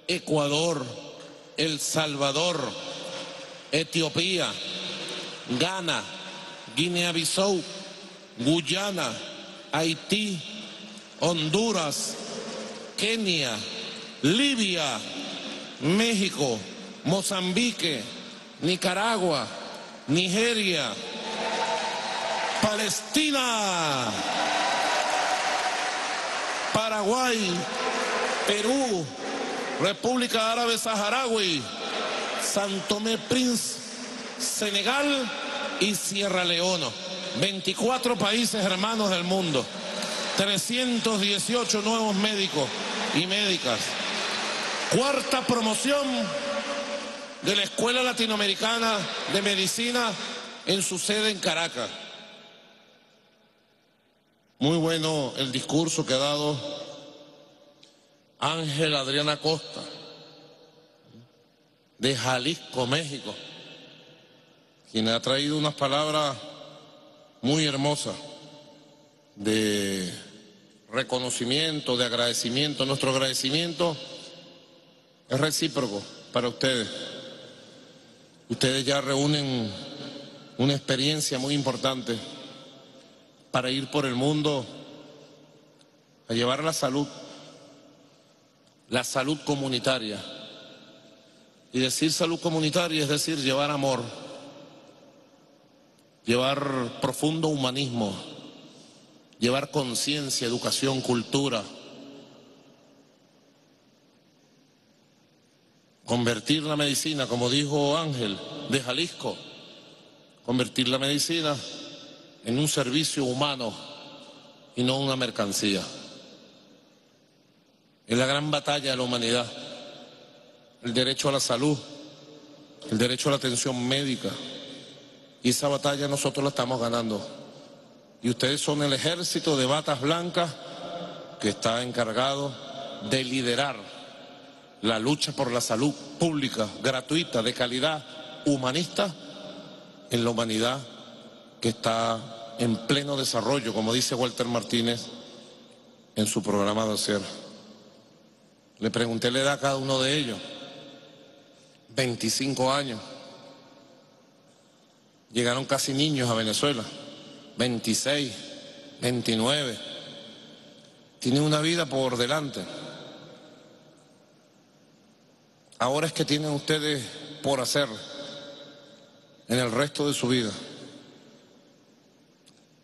Ecuador, El Salvador, Etiopía, Ghana, Guinea-Bissau, Guyana, Haití, Honduras, Kenia, Libia, México, Mozambique, Nicaragua, Nigeria, Palestina, Paraguay, Perú, República Árabe Saharaui, San Tomé Príncipe, Senegal y Sierra Leona. 24 países hermanos del mundo, 318 nuevos médicos y médicas. Cuarta promoción de la Escuela Latinoamericana de Medicina en su sede en Caracas. Muy bueno el discurso que ha dado Ángel Adrián Acosta de Jalisco, México, quien ha traído unas palabras muy hermosas de reconocimiento, de agradecimiento. Nuestro agradecimiento es recíproco para ustedes. Ustedes ya reúnen una experiencia muy importante para ir por el mundo a llevar la salud comunitaria. Y decir salud comunitaria es decir llevar amor, llevar profundo humanismo, llevar conciencia, educación, cultura. Convertir la medicina, como dijo Ángel, de Jalisco, convertir la medicina en un servicio humano y no una mercancía. Es la gran batalla de la humanidad. El derecho a la salud, el derecho a la atención médica. Y esa batalla nosotros la estamos ganando. Y ustedes son el ejército de batas blancas que está encargado de liderar la lucha por la salud pública, gratuita, de calidad, humanista, en la humanidad que está en pleno desarrollo, como dice Walter Martínez en su programa de ayer. Le pregunté la edad a cada uno de ellos, 25 años. Llegaron casi niños a Venezuela, 26, 29. Tienen una vida por delante. Ahora es que tienen ustedes por hacer en el resto de su vida.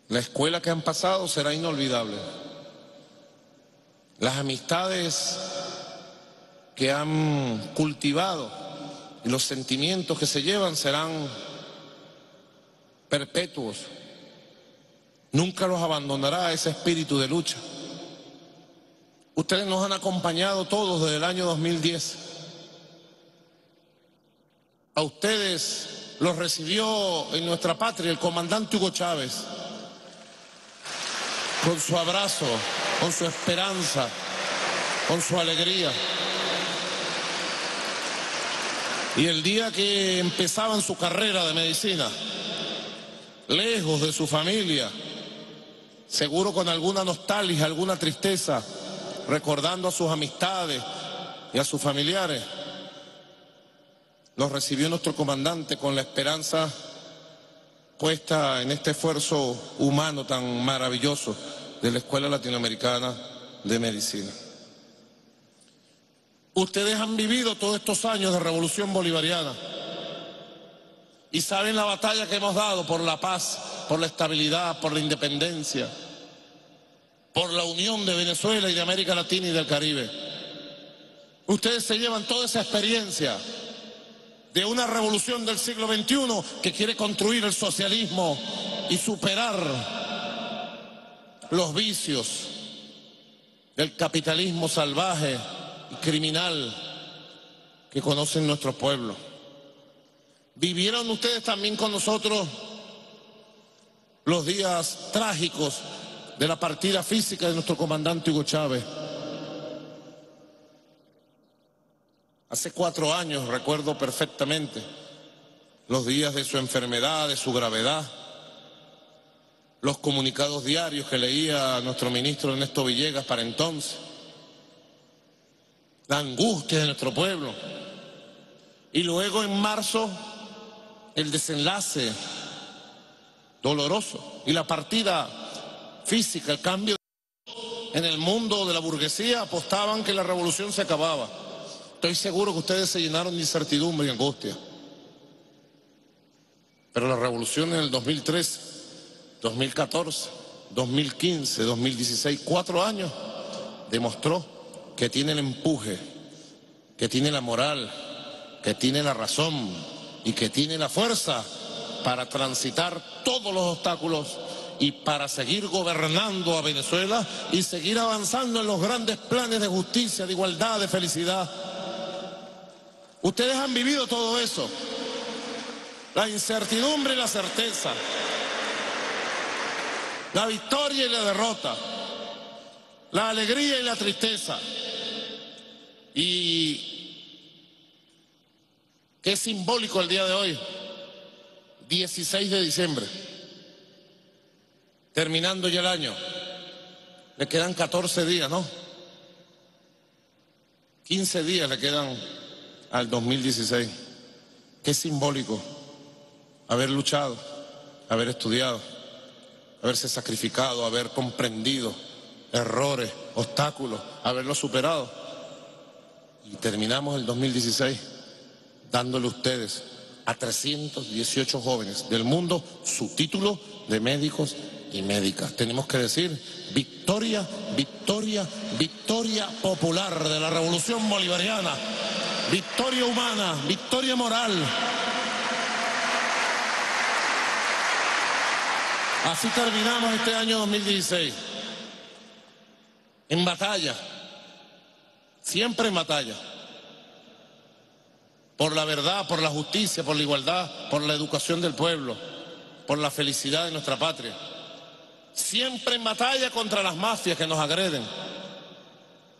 La escuela que han pasado será inolvidable. Las amistades que han cultivado y los sentimientos que se llevan serán perpetuos. Nunca los abandonará ese espíritu de lucha. Ustedes nos han acompañado todos desde el año 2010. A ustedes los recibió en nuestra patria el comandante Hugo Chávez, con su abrazo, con su esperanza, con su alegría. Y el día que empezaban su carrera de medicina, lejos de su familia, seguro con alguna nostalgia, alguna tristeza, recordando a sus amistades y a sus familiares. Los recibió nuestro comandante con la esperanza puesta en este esfuerzo humano tan maravilloso de la Escuela Latinoamericana de Medicina. Ustedes han vivido todos estos años de revolución bolivariana y saben la batalla que hemos dado por la paz, por la estabilidad, por la independencia, por la unión de Venezuela y de América Latina y del Caribe. Ustedes se llevan toda esa experiencia de una revolución del siglo XXI que quiere construir el socialismo y superar los vicios del capitalismo salvaje y criminal que conocen nuestros pueblos. Vivieron ustedes también con nosotros los días trágicos de la partida física de nuestro comandante Hugo Chávez. Hace 4 años recuerdo perfectamente los días de su enfermedad, de su gravedad, los comunicados diarios que leía nuestro ministro Ernesto Villegas para entonces, la angustia de nuestro pueblo, y luego en marzo el desenlace doloroso y la partida física, el cambio en el mundo de la burguesía. Apostaban que la revolución se acababa. Estoy seguro que ustedes se llenaron de incertidumbre y angustia. Pero la revolución en el 2013, 2014, 2015, 2016, 4 años, demostró que tiene el empuje, que tiene la moral, que tiene la razón y que tiene la fuerza para transitar todos los obstáculos y para seguir gobernando a Venezuela y seguir avanzando en los grandes planes de justicia, de igualdad, de felicidad. Ustedes han vivido todo eso, la incertidumbre y la certeza, la victoria y la derrota, la alegría y la tristeza. Y qué simbólico el día de hoy, 16 de diciembre. Terminando ya el año, le quedan 14 días, ¿no? 15 días le quedan al 2016. Qué simbólico haber luchado, haber estudiado, haberse sacrificado, haber comprendido errores, obstáculos, haberlos superado. Y terminamos el 2016 dándole a ustedes, a 318 jóvenes del mundo, su título de médicos y médicas. Tenemos que decir victoria, victoria, victoria popular de la revolución bolivariana, victoria humana, victoria moral. Así terminamos este año 2016, en batalla, siempre en batalla, por la verdad, por la justicia, por la igualdad, por la educación del pueblo, por la felicidad de nuestra patria. Siempre en batalla contra las mafias que nos agreden.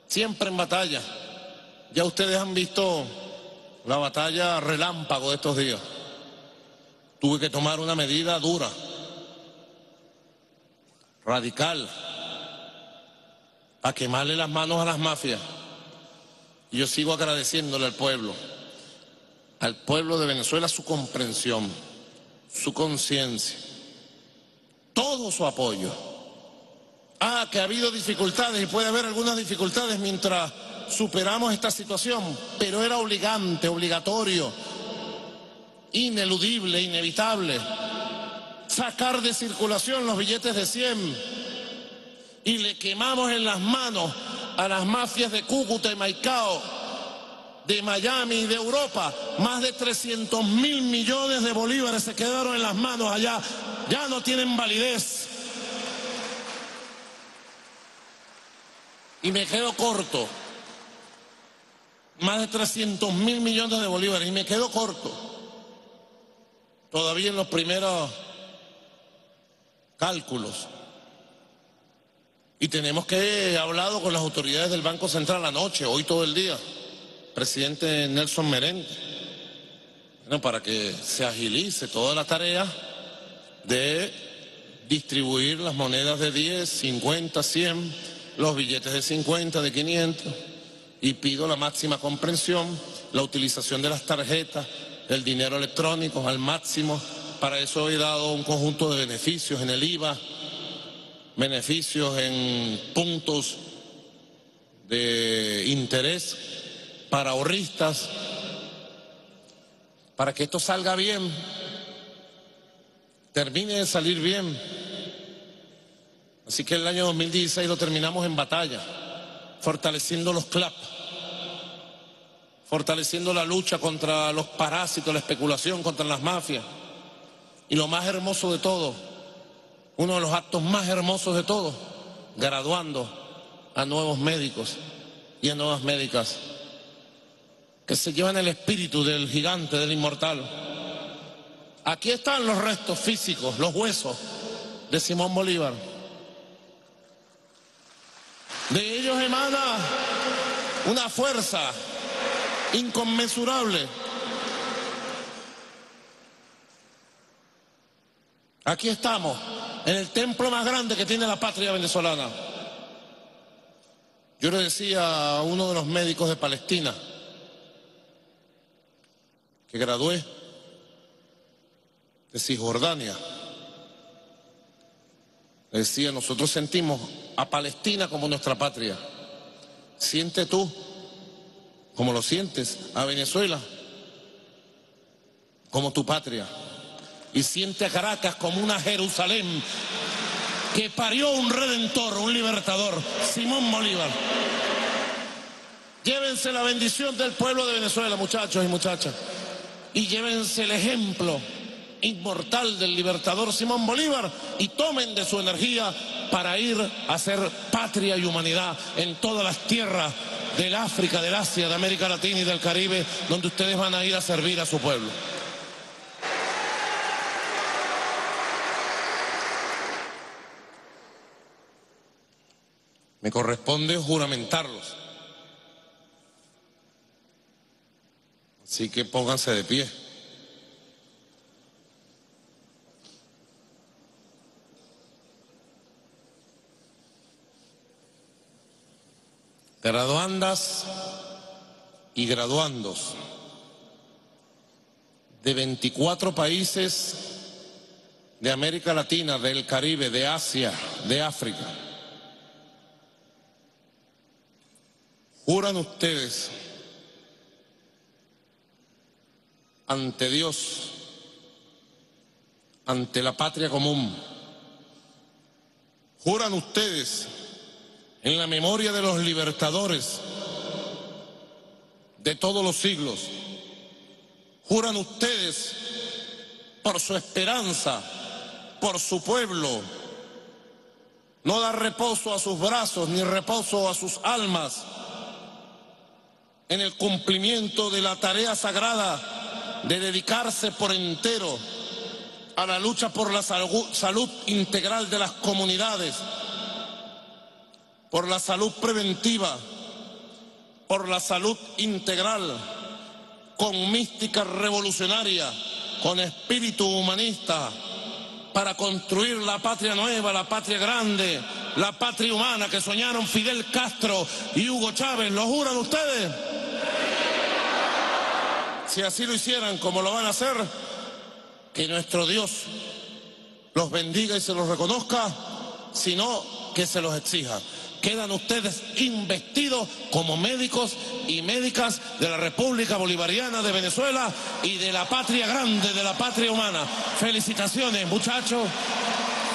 Siempre en batalla. Ya ustedes han visto la batalla relámpago de estos días. Tuve que tomar una medida dura, radical, para quemarle las manos a las mafias. Y yo sigo agradeciéndole al pueblo de Venezuela, su comprensión, su conciencia, todo su apoyo. Ah, que ha habido dificultades y puede haber algunas dificultades mientras superamos esta situación, pero era obligante, obligatorio, ineludible, inevitable, sacar de circulación los billetes de 100, y le quemamos en las manos a las mafias de Cúcuta y Maicao, de Miami y de Europa. Más de 300.000 millones de bolívares se quedaron en las manos allá. Ya no tienen validez. Y me quedo corto. Más de 300.000 millones de bolívares. Y me quedo corto. Todavía en los primeros cálculos. Y tenemos que he hablado con las autoridades del Banco Central anoche, hoy todo el día. Presidente Nelson Merente. Bueno, para que se agilice toda la tarea de distribuir las monedas de 10, 50, 100, los billetes de 50, de 500, y pido la máxima comprensión, la utilización de las tarjetas, el dinero electrónico al máximo. Para eso he dado un conjunto de beneficios en el IVA, beneficios en puntos de interés para ahorristas, para que esto salga bien, termine de salir bien. Así que el año 2016 lo terminamos en batalla, fortaleciendo los CLAP, fortaleciendo la lucha contra los parásitos, la especulación, contra las mafias. Y lo más hermoso de todo, uno de los actos más hermosos de todos, graduando a nuevos médicos y a nuevas médicas que se llevan el espíritu del gigante, del inmortal. Aquí están los restos físicos, los huesos de Simón Bolívar. De ellos emana una fuerza inconmensurable. Aquí estamos, en el templo más grande que tiene la patria venezolana. Yo le decía a uno de los médicos de Palestina, que gradué de Cisjordania, le decía, nosotros sentimos a Palestina como nuestra patria. Siente tú, como lo sientes, a Venezuela como tu patria. Y siente a Caracas como una Jerusalén que parió un redentor, un libertador, Simón Bolívar. Llévense la bendición del pueblo de Venezuela, muchachos y muchachas. Y llévense el ejemplo inmortal del libertador Simón Bolívar y tomen de su energía para ir a hacer patria y humanidad en todas las tierras del África, del Asia, de América Latina y del Caribe, donde ustedes van a ir a servir a su pueblo. Me corresponde juramentarlos. Así que pónganse de pie. Graduandas y graduandos de 24 países de América Latina, del Caribe, de Asia, de África. ¿Juran ustedes ante Dios, ante la patria común? ¿Juran ustedes en la memoria de los libertadores de todos los siglos? ¿Juran ustedes por su esperanza, por su pueblo, no dar reposo a sus brazos ni reposo a sus almas, en el cumplimiento de la tarea sagrada de dedicarse por entero a la lucha por la salud integral de las comunidades, por la salud preventiva, por la salud integral, con mística revolucionaria, con espíritu humanista, para construir la patria nueva, la patria grande, la patria humana que soñaron Fidel Castro y Hugo Chávez? ¿Lo juran ustedes? Si así lo hicieran, como lo van a hacer, que nuestro Dios los bendiga y se los reconozca, sino que se los exija. Quedan ustedes investidos como médicos y médicas de la República Bolivariana de Venezuela y de la patria grande, de la patria humana. Felicitaciones, muchachos.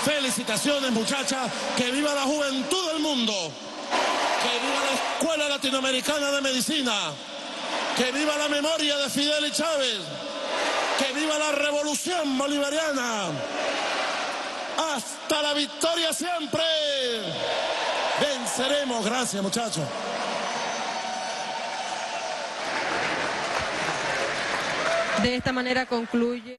Felicitaciones, muchachas. Que viva la juventud del mundo. Que viva la Escuela Latinoamericana de Medicina. Que viva la memoria de Fidel y Chávez. Que viva la revolución bolivariana. Hasta la victoria siempre. Venceremos. Gracias, muchachos. De esta manera concluye.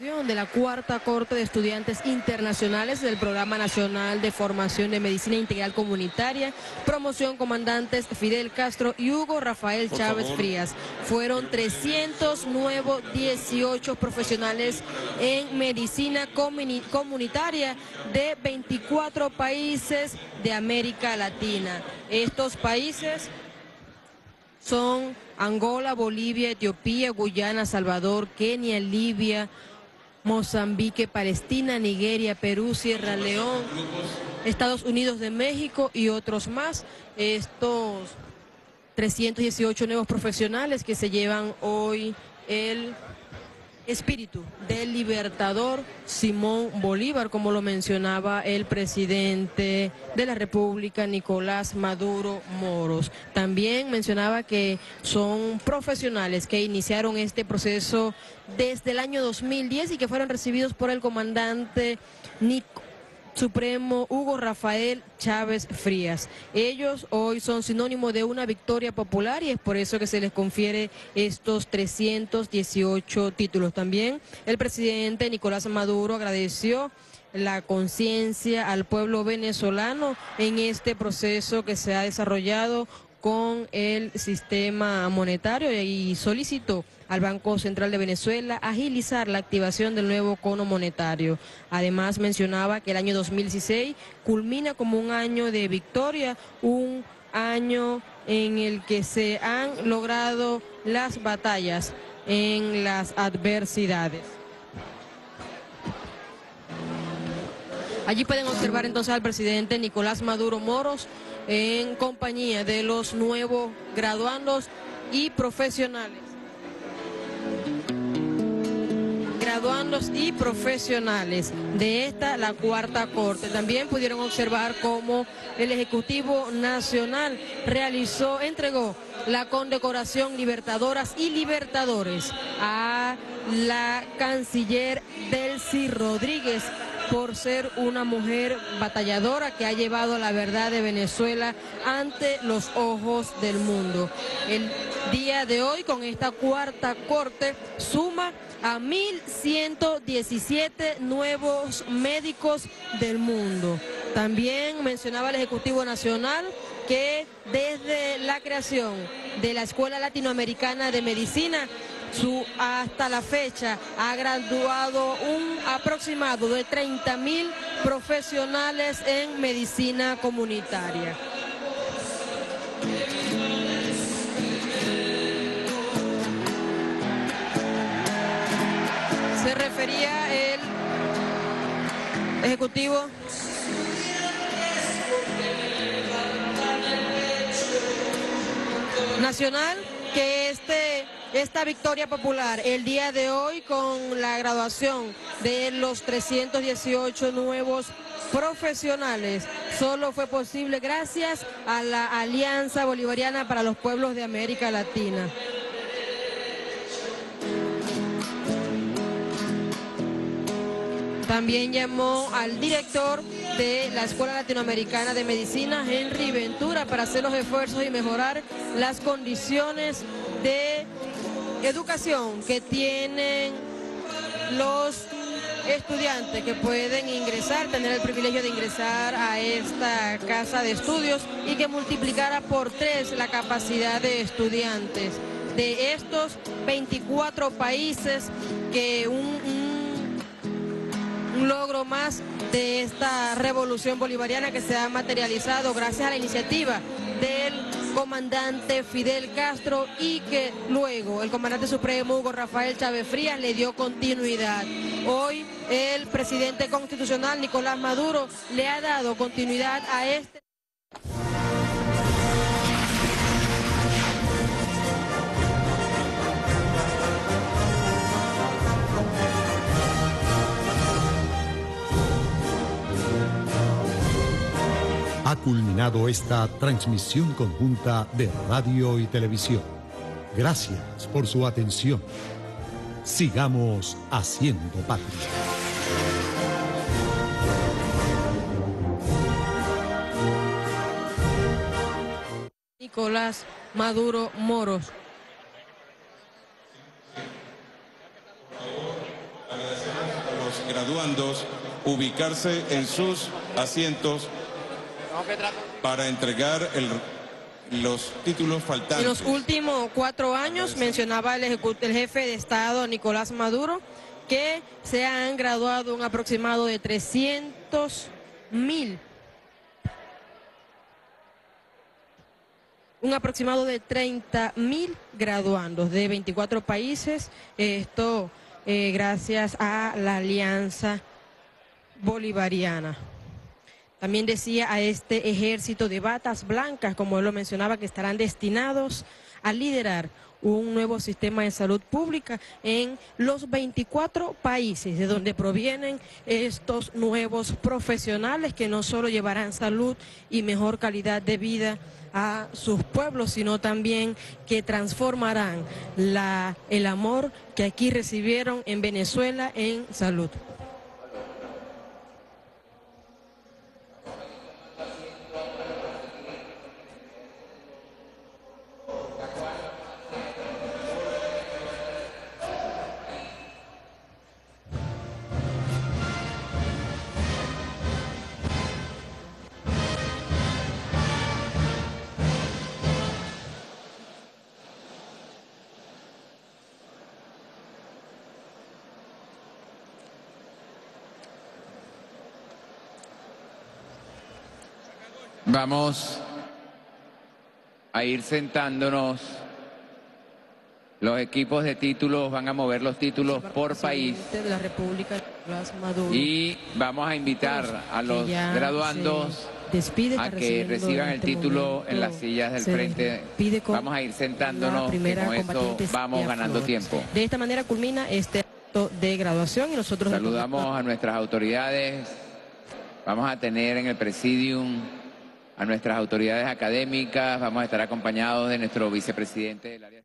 de la Cuarta Corte de Estudiantes Internacionales del Programa Nacional de Formación de Medicina Integral Comunitaria, promoción comandantes Fidel Castro y Hugo Rafael Chávez Frías. Fueron 318 profesionales en medicina comunitaria de 24 países de América Latina. Estos países son Angola, Bolivia, Etiopía, Guyana, Salvador, Kenia, Libia, Mozambique, Palestina, Nigeria, Perú, Sierra León, Estados Unidos de México y otros más. Estos 318 nuevos profesionales que se llevan hoy el espíritu del libertador Simón Bolívar, como lo mencionaba el presidente de la República, Nicolás Maduro Moros. También mencionaba que son profesionales que iniciaron este proceso desde el año 2010 y que fueron recibidos por el comandante Supremo Hugo Rafael Chávez Frías. Ellos hoy son sinónimo de una victoria popular y es por eso que se les confiere estos 318 títulos. También el presidente Nicolás Maduro agradeció la conciencia al pueblo venezolano en este proceso que se ha desarrollado con el sistema monetario y solicitó al Banco Central de Venezuela agilizar la activación del nuevo cono monetario. Además mencionaba que el año 2016 culmina como un año de victoria, un año en el que se han logrado las batallas en las adversidades. Allí pueden observar entonces al presidente Nicolás Maduro Moros en compañía de los nuevos graduandos y profesionales. Graduandos y profesionales de esta, la Cuarta Corte. También pudieron observar cómo el Ejecutivo Nacional realizó, entregó la condecoración Libertadoras y Libertadores a la canciller Delcy Rodríguez por ser una mujer batalladora que ha llevado la verdad de Venezuela ante los ojos del mundo. El día de hoy, con esta Cuarta Corte, suma a 1.117 nuevos médicos del mundo. También mencionaba el Ejecutivo Nacional que desde la creación de la Escuela Latinoamericana de Medicina hasta la fecha ha graduado un aproximado de 30.000 profesionales en medicina comunitaria. Se refería el Ejecutivo Nacional que esta victoria popular el día de hoy, con la graduación de los 318 nuevos profesionales, solo fue posible gracias a la Alianza Bolivariana para los Pueblos de América Latina. También llamó al director de la Escuela Latinoamericana de Medicina, Henry Ventura, para hacer los esfuerzos y mejorar las condiciones de educación que tienen los estudiantes que pueden ingresar, tener el privilegio de ingresar a esta casa de estudios, y que multiplicara por 3 la capacidad de estudiantes de estos 24 países, que un logro más de esta revolución bolivariana que se ha materializado gracias a la iniciativa del comandante Fidel Castro, y que luego el comandante supremo Hugo Rafael Chávez Frías le dio continuidad. Hoy el presidente constitucional Nicolás Maduro le ha dado continuidad a este. Ha culminado esta transmisión conjunta de radio y televisión. Gracias por su atención. Sigamos haciendo patria. Nicolás Maduro Moros. los graduandos ubicarse en sus asientos para entregar los títulos faltantes. En los últimos 4 años, mencionaba el jefe de Estado, Nicolás Maduro, que se han graduado un aproximado de 300.000. Un aproximado de 30.000 graduandos de 24 países. Esto gracias a la Alianza Bolivariana. También decía a este ejército de batas blancas, como él lo mencionaba, que estarán destinados a liderar un nuevo sistema de salud pública en los 24 países de donde provienen estos nuevos profesionales que no solo llevarán salud y mejor calidad de vida a sus pueblos, sino también que transformarán el amor que aquí recibieron en Venezuela en salud. Vamos a ir sentándonos. Los equipos de títulos van a mover los títulos por país. De la República Maduro. Y vamos a invitar a los graduandos a que reciban el título en las sillas del frente. Vamos a ir sentándonos, que con esto vamos ganando tiempo. De esta manera culmina este acto de graduación y nosotros saludamos a nuestras autoridades. Vamos a tener en el presidium a nuestras autoridades académicas, vamos a estar acompañados de nuestro vicepresidente del área